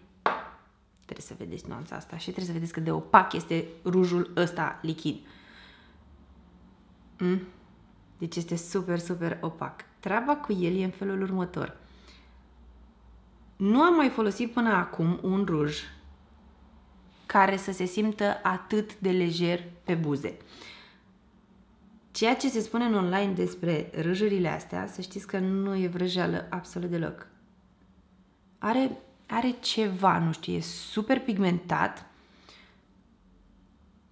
Trebuie să vedeți nuanța asta și trebuie să vedeți cât de opac este rujul ăsta lichid. Mm? Deci este super, super opac. Treaba cu el e în felul următor. Nu am mai folosit până acum un ruj care să se simtă atât de lejer pe buze. Ceea ce se spune în online despre rujurile astea, să știți că nu e vrăjeală absolut deloc. Are, are ceva, nu știu, e super pigmentat,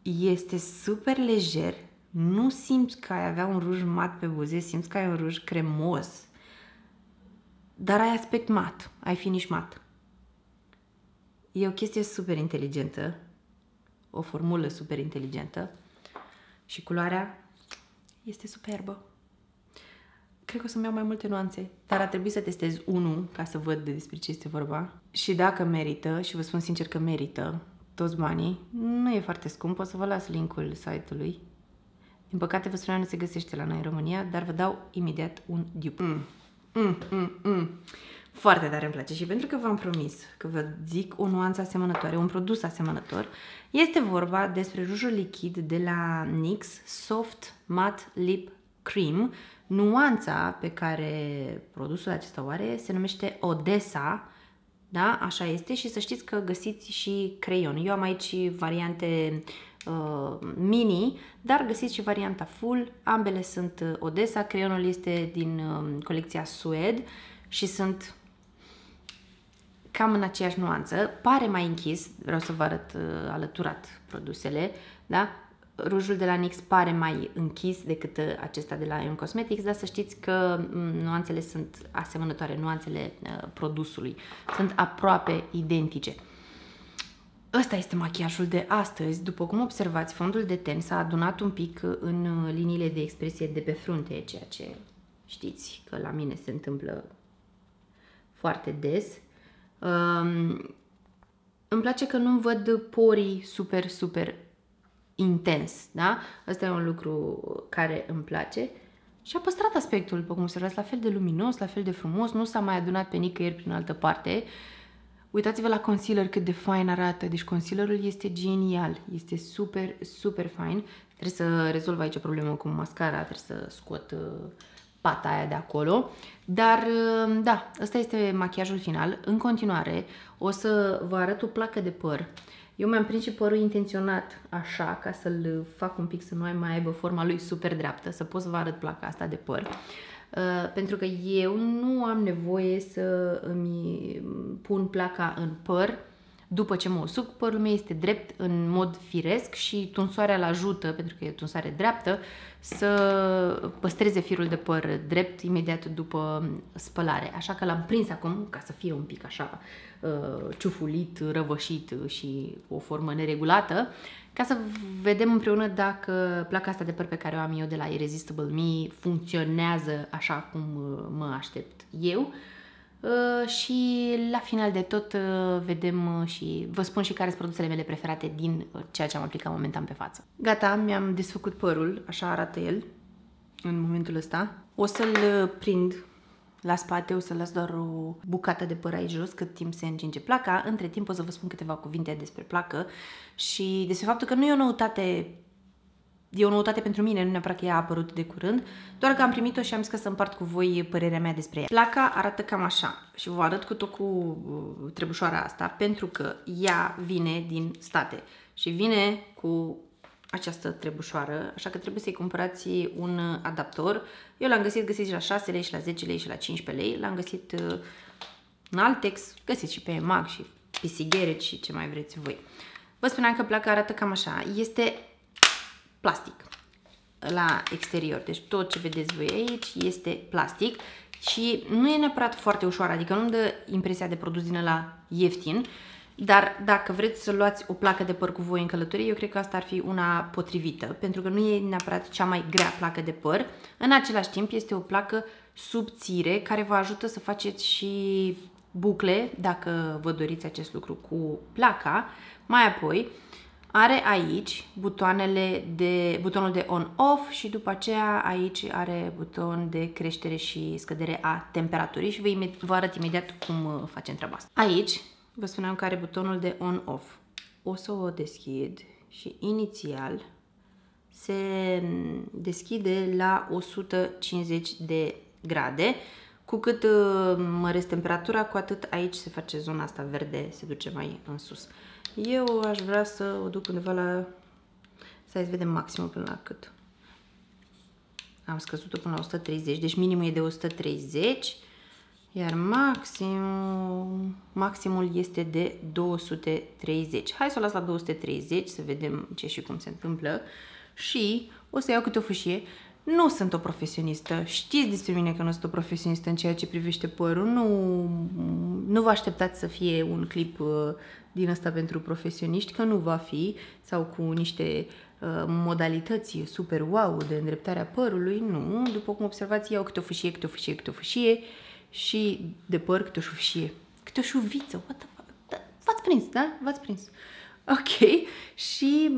este super lejer, nu simți că ai avea un ruj mat pe buze, simți că ai un ruj cremos, dar ai aspect mat, ai finish mat. E o chestie super inteligentă, o formulă super inteligentă și culoarea este superbă. Cred că o să-mi iau mai multe nuanțe, dar ar trebui să testez unul ca să văd despre ce este vorba. Și dacă merită, și vă spun sincer că merită toți banii, nu e foarte scump, o să vă las linkul site-ului. Din păcate, vă spuneam, nu se găsește la noi în România, dar vă dau imediat un dupe. Mm. Mm, mm, mm. Foarte tare îmi place și pentru că v-am promis că vă zic o nuanță asemănătoare, un produs asemănător, este vorba despre rujul lichid de la N Y X Soft Matte Lip Cream. Nuanța pe care produsul acesta o are se numește Odessa, da? Așa este, și să știți că găsiți și creion. Eu am aici variante uh, mini, dar găsiți și varianta full, ambele sunt Odessa, creionul este din uh, colecția Suede și sunt cam în aceeași nuanță, pare mai închis, vreau să vă arăt uh, alăturat produsele, da? Rujul de la N Y X pare mai închis decât uh, acesta de la Em Cosmetics, dar să știți că um, nuanțele sunt asemănătoare, nuanțele uh, produsului sunt aproape identice. Ăsta este machiajul de astăzi. După cum observați, fondul de ten s-a adunat un pic în uh, liniile de expresie de pe frunte, ceea ce știți că la mine se întâmplă foarte des. Um, îmi place că nu-mi văd porii super, super intens, da? Asta e un lucru care îmi place. Și a păstrat aspectul, după cum observați, la fel de luminos, la fel de frumos, nu s-a mai adunat pe nicăieri prin altă parte. Uitați-vă la concealer cât de fain arată, deci concealerul este genial, este super, super fain. Trebuie să rezolv aici o problemă cu mascara, trebuie să scot pata aia de acolo, dar da, ăsta este machiajul final. În continuare o să vă arăt o placă de păr. Eu mi-am prins și părul intenționat așa, ca să-l fac un pic să nu mai aibă forma lui super dreaptă, să pot să vă arăt placa asta de păr, uh, pentru că eu nu am nevoie să îmi pun placa în păr după ce mă usuc. Părul meu este drept în mod firesc și tunsoarea îl ajută, pentru că e tunsoare dreaptă, să păstreze firul de păr drept imediat după spălare. Așa că l-am prins acum ca să fie un pic așa uh, ciufulit, răvășit și o formă neregulată, ca să vedem împreună dacă placa asta de păr pe care o am eu de la Irresistible Me funcționează așa cum mă aștept eu. și la final de tot vedem și vă spun și care sunt produsele mele preferate din ceea ce am aplicat momentan pe față. Gata, mi-am desfăcut părul, așa arată el în momentul ăsta. O să-l prind la spate, o să las doar o bucată de păr aici jos cât timp se încinge placa. Între timp o să vă spun câteva cuvinte despre placă și despre faptul că nu e o noutate. E o noutate pentru mine, nu neapărat că ea a apărut de curând, doar că am primit-o și am zis că să împart cu voi părerea mea despre ea. Placa arată cam așa și vă arăt cu tot cu trebușoara asta, pentru că ea vine din State și vine cu această trebușoară, așa că trebuie să-i cumpărați un adaptor. Eu l-am găsit, găsit și la șase lei, și la zece lei, și la cincisprezece lei, l-am găsit în Altex, găsiți și pe Mag și Pisigere și ce mai vreți voi. Vă spuneam că placa arată cam așa, este plastic la exterior, deci tot ce vedeți voi aici este plastic și nu e neapărat foarte ușoară, adică nu-mi dă impresia de produs din ăla ieftin, dar dacă vreți să luați o placă de păr cu voi în călătorie, eu cred că asta ar fi una potrivită, pentru că nu e neapărat cea mai grea placă de păr, în același timp este o placă subțire care vă ajută să faceți și bucle, dacă vă doriți acest lucru cu placa. Mai apoi are aici butoanele de, butonul de on-off și după aceea aici are buton de creștere și scădere a temperaturii și vă, vă arăt imediat cum facem treaba asta. Aici vă spuneam că are butonul de on-off. O să o deschid și inițial se deschide la o sută cincizeci de grade. Cu cât măresc temperatura, cu atât aici se face zona asta verde, se duce mai în sus. Eu aș vrea să o duc undeva la... Să vedem maximul până la cât. Am scăzut-o până la o sută treizeci, deci minimul e de o sută treizeci, iar maximul, maximul este de două sute treizeci. Hai să o las la două sute treizeci, să vedem ce și cum se întâmplă. Și o să iau câte o fâșie. Nu sunt o profesionistă, știți despre mine că nu sunt o profesionistă în ceea ce privește părul, nu, nu vă așteptați să fie un clip din ăsta pentru profesioniști, că nu va fi, sau cu niște uh, modalități super wow de îndreptarea părului, nu, după cum observați iau câte o fâșie, câte o fâșie, câte o fâșie și de păr câte o șuviție, câte o șuviță, what the fuck, v-ați prins, da? V-ați prins. Ok, și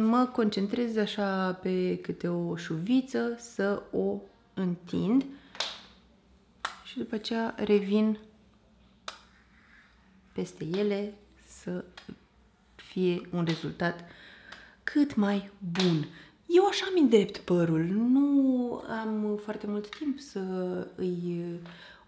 mă concentrez așa pe câte o șuviță să o întind și după aceea revin peste ele să fie un rezultat cât mai bun. Eu așa mi îndrept părul, nu am foarte mult timp să îi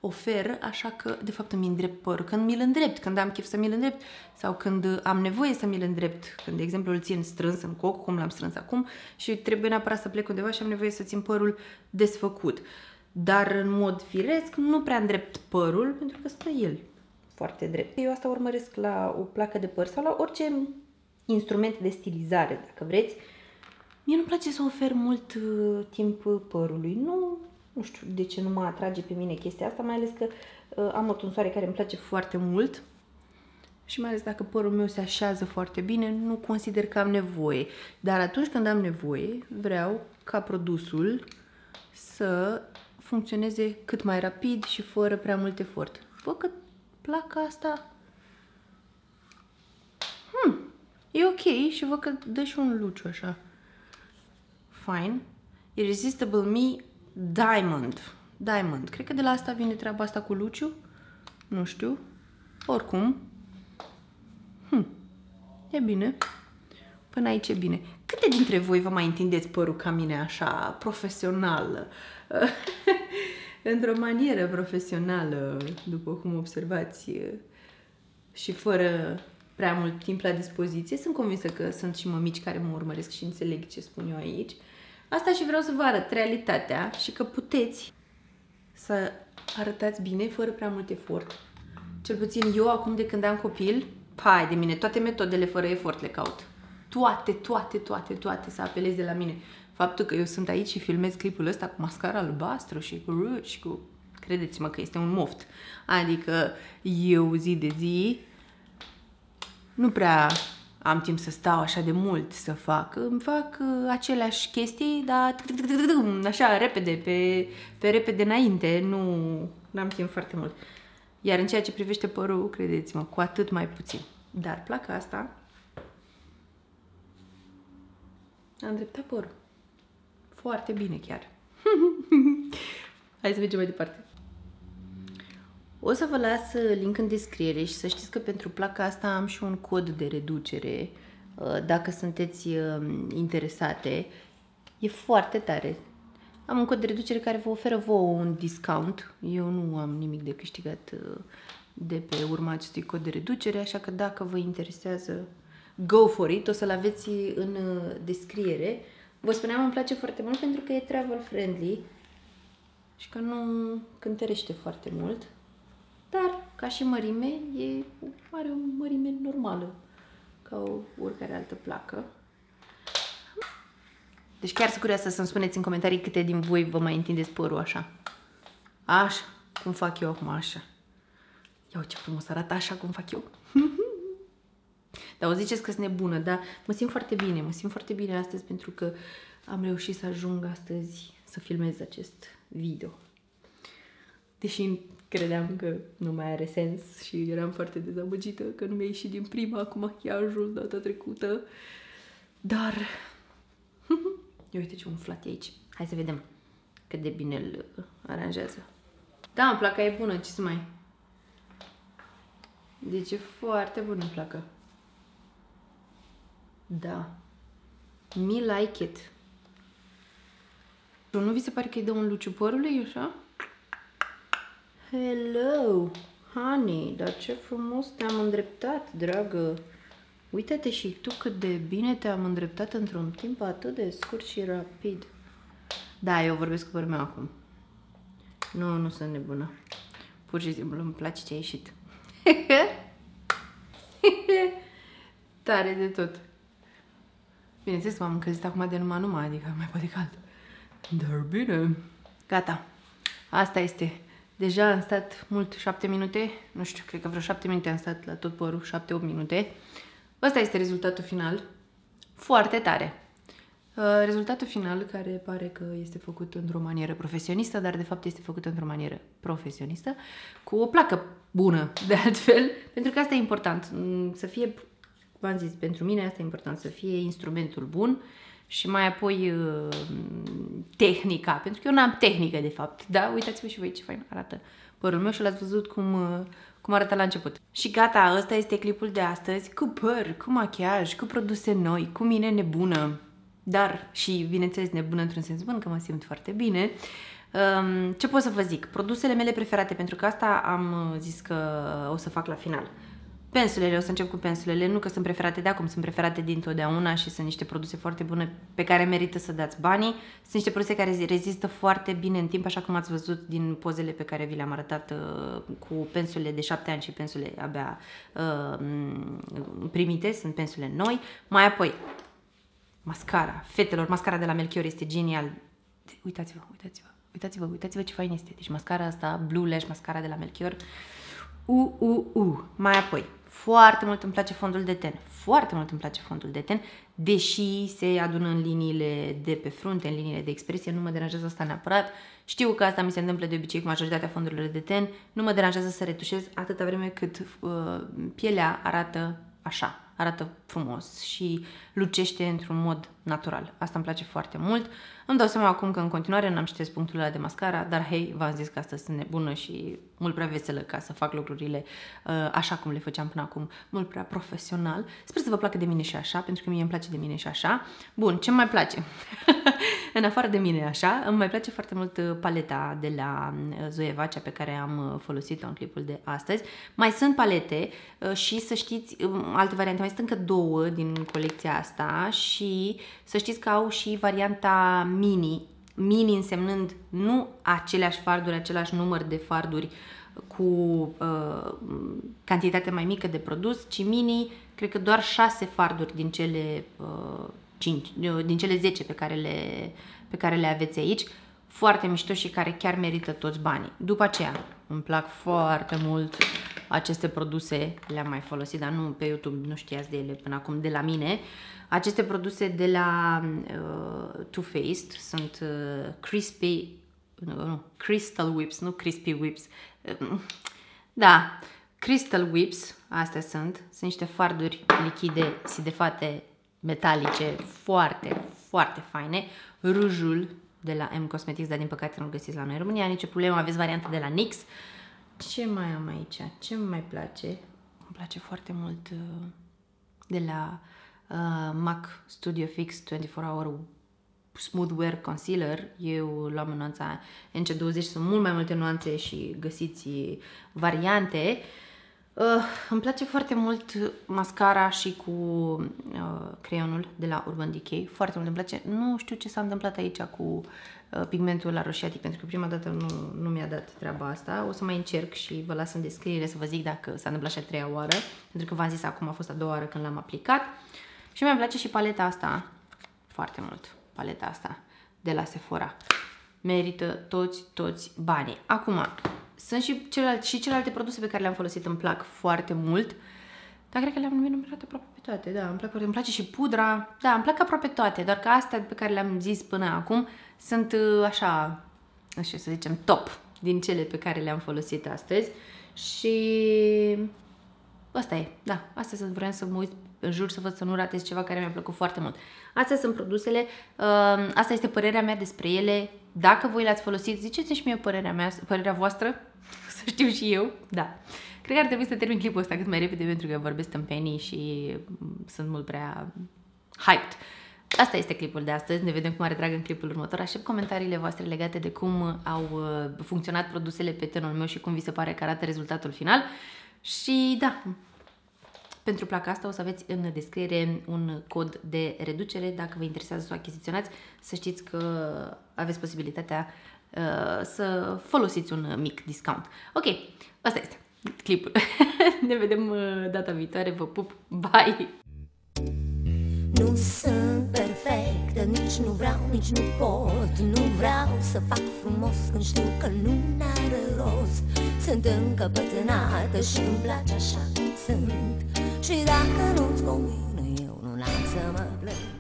ofer, așa că, de fapt, îmi îndrept părul când mi-l îndrept, când am chef să mi-l îndrept sau când am nevoie să mi-l îndrept, când, de exemplu, îl țin strâns în coc, cum l-am strâns acum și trebuie neapărat să plec undeva și am nevoie să țin părul desfăcut. Dar, în mod firesc, nu prea îndrept părul, pentru că stă el foarte drept. Eu asta urmăresc la o placă de păr sau la orice instrument de stilizare, dacă vreți. Mie nu-mi place să ofer mult uh, timp părului, nu... Nu știu de ce nu mă atrage pe mine chestia asta, mai ales că uh, am o tunsoare care îmi place foarte mult și mai ales dacă părul meu se așează foarte bine, nu consider că am nevoie. Dar atunci când am nevoie, vreau ca produsul să funcționeze cât mai rapid și fără prea mult efort. Văd că placa asta hmm, e ok și văd că dă și un luciu așa. Fine. Irresistible Me Diamond. Diamond. Cred că de la asta vine treaba asta cu luciu. Nu știu. Oricum. Hm. E bine. Până aici e bine. Câte dintre voi vă mai întindeți părul ca mine așa, profesional? Într-o manieră profesională, după cum observați, și fără prea mult timp la dispoziție. Sunt convinsă că sunt și mămici care mă urmăresc și înțeleg ce spun eu aici. Asta și vreau să vă arăt realitatea și că puteți să arătați bine fără prea mult efort. Cel puțin eu, acum de când am copil, pai de mine, toate metodele fără efort le caut. Toate, toate, toate, toate să apelez de la mine. Faptul că eu sunt aici și filmez clipul ăsta cu mascara albastră și cu... Și cu... Credeți-mă că este un moft. Adică eu zi de zi nu prea... am timp să stau așa de mult să fac, îmi fac uh, aceleași chestii, dar așa, repede, pe, pe repede înainte, nu am timp foarte mult. Iar în ceea ce privește părul, credeți-mă, cu atât mai puțin. Dar placa asta a îndreptat părul. Foarte bine chiar. Hai să mergem mai departe. O să vă las link în descriere și să știți că pentru placa asta am și un cod de reducere dacă sunteți interesate. E foarte tare. Am un cod de reducere care vă oferă vouă un discount. Eu nu am nimic de câștigat de pe urma acestui cod de reducere, așa că dacă vă interesează, go for it, o să-l aveți în descriere. Vă spuneam, îmi place foarte mult pentru că e travel friendly și că nu cântărește foarte mult, dar ca și mărime e, are o mărime normală, ca o oricare altă placă. Deci chiar sunt curioasă să-mi spuneți în comentarii câte din voi vă mai întindeți părul așa. Așa, cum fac eu acum, așa. Ia ce frumos arată, așa cum fac eu. Dar o ziceți că sunt nebună, dar mă simt foarte bine, mă simt foarte bine astăzi pentru că am reușit să ajung astăzi să filmez acest video. Deși credeam că nu mai are sens și eram foarte dezamăgită că nu mi-a ieșit din prima cu machiajul data trecută, dar... Eu uite ce umflat e aici. Hai să vedem cât de bine îl aranjează. Da, îmi placa e bună, ce să mai... Deci e foarte bună îmi placă. Da. Me like it. Nu vi se pare că îi dă un luciu părului, așa? Hello, honey, dar ce frumos te-am îndreptat, dragă. Uită-te și tu cât de bine te-am îndreptat într-un timp atât de scurt și rapid. Da, eu vorbesc cu părul meu acum. Nu, nu sunt nebună. Pur și simplu îmi place ce a ieșit. Tare de tot. Bineînțeles, m-am încălzit acum de numai numai, adică mai poate cald. Dar bine. Gata. Asta este. Deja am stat mult, șapte minute. Nu știu, cred că vreo șapte minute am stat la tot părul, șapte opt minute. Ăsta este rezultatul final. Foarte tare. Rezultatul final, care pare că este făcut într-o manieră profesionistă, dar de fapt este făcut într-o manieră profesionistă, cu o placă bună, de altfel, pentru că asta e important. Să fie, v-am zis, pentru mine asta e important, să fie instrumentul bun și mai apoi tehnica, pentru că eu n-am tehnică, de fapt. Da? Uitați-vă și voi ce fain arată părul meu și l-ați văzut cum... cum arată la început. Și gata, ăsta este clipul de astăzi, cu păr, cu machiaj, cu produse noi, cu mine nebună, dar și, bineînțeles, nebună într-un sens bun, că mă simt foarte bine. Um, ce pot să vă zic? Produsele mele preferate, pentru că asta am zis că o să fac la final. Pensulele, o să încep cu pensulele, nu că sunt preferate de acum, sunt preferate dintotdeauna și sunt niște produse foarte bune pe care merită să dați banii. Sunt niște produse care rezistă foarte bine în timp, așa cum ați văzut din pozele pe care vi le-am arătat uh, cu pensulele de șapte ani și pensule abia uh, primite, sunt pensule noi. Mai apoi, mascara, fetelor, mascara de la Melkior este genial. Uitați-vă, uitați-vă, uitați-vă, uitați-vă ce fain este. Deci mascara asta, Blue Lash Mascara de la Melkior, U, u, u. Mai apoi, foarte mult îmi place fondul de ten. Foarte mult îmi place fondul de ten, deși se adună în liniile de pe frunte, în liniile de expresie, nu mă deranjează asta neapărat. Știu că asta mi se întâmplă de obicei cu majoritatea fondurilor de ten, nu mă deranjează să retușez atâta vreme cât uh, pielea arată așa, arată frumos și lucește într-un mod natural. Asta îmi place foarte mult. Îmi dau seama acum că în continuare n-am șters punctul ăla de mascara, dar hei, v-am zis că astăzi sunt nebună și mult prea veselă ca să fac lucrurile uh, așa cum le făceam până acum, mult prea profesional. Sper să vă placă de mine și așa, pentru că mie îmi place de mine și așa. Bun, ce mai place? În afară de mine așa, îmi mai place foarte mult paleta de la Zoeva, cea pe care am folosit-o în clipul de astăzi. Mai sunt palete și să știți, alte variante, mai sunt încă două din colecția asta și să știți că au și varianta mini, mini însemnând nu aceleași farduri, același număr de farduri cu uh, cantitate mai mică de produs, ci mini, cred că doar șase farduri din cele uh, cinci, din cele zece pe care le, pe care le aveți aici. Foarte mișto și care chiar merită toți banii. După aceea, îmi plac foarte mult aceste produse, le-am mai folosit, dar nu pe YouTube, nu știați de ele până acum, de la mine. Aceste produse de la uh, Too Faced sunt uh, crispy, nu, nu, Crystal Whips, nu Crispy Whips. Uh, Da, Crystal Whips, astea sunt, sunt niște farduri lichide, sidefate, metalice, foarte, foarte faine. Rujul de la Em Cosmetics, dar din păcate nu-l găsiți la noi în România, nicio problemă, aveți variante de la N Y X. Ce mai am aici? Ce îmi mai place? Îmi place foarte mult de la uh, M A C Studio Fix douăzeci și patru Hour Smooth Wear Concealer. Eu luam în nuanța N C douăzeci, sunt mult mai multe nuanțe și găsiți variante. Uh, îmi place foarte mult mascara și cu uh, creionul de la Urban Decay. Foarte mult îmi place. Nu știu ce s-a întâmplat aici cu uh, pigmentul aroșiatic, pentru că prima dată nu, nu mi-a dat treaba asta. O să mai încerc și vă las în descriere să vă zic dacă s-a întâmplat și a treia oară, pentru că v-am zis acum a fost a doua oară când l-am aplicat. Și mi-a place și paleta asta foarte mult. Paleta asta de la Sephora. Merită toți, toți banii. Acum, sunt și celelalte, și celelalte produse pe care le-am folosit, îmi plac foarte mult. Dar cred că le-am numerat aproape pe toate. Da, îmi, plac, îmi place și pudra. Da, îmi plac aproape toate, doar că astea pe care le-am zis până acum sunt așa, așa, să zicem, top din cele pe care le-am folosit astăzi. Și asta e, da, astea sunt, vreau să mă uit în jur să văd să nu ratez ceva care mi-a plăcut foarte mult. Astea sunt produsele, asta este părerea mea despre ele. Dacă voi le-ați folosit, ziceți-mi și mie părerea mea, părerea voastră, să știu și eu, da. Cred că ar trebui să termin clipul ăsta cât mai repede pentru că vorbesc în penii și sunt mult prea hyped. Asta este clipul de astăzi, ne vedem cum are drag în clipul următor. Aștept comentariile voastre legate de cum au funcționat produsele pe tenul meu și cum vi se pare că arată rezultatul final. Și da, pentru placa asta o să aveți în descriere un cod de reducere. Dacă vă interesează să o achiziționați, să știți că aveți posibilitatea uh, să folosiți un mic discount. Ok, asta este clipul. Ne vedem data viitoare, vă pup, bye! Nu sunt perfectă, nici nu vreau, nici nu pot. Nu vreau să fac frumos când știu că nu n-are rost. Sunt încăpățânată și îmi place așa cum sunt. Și dacă nu-ți convine, eu nu l-am să mă plâng.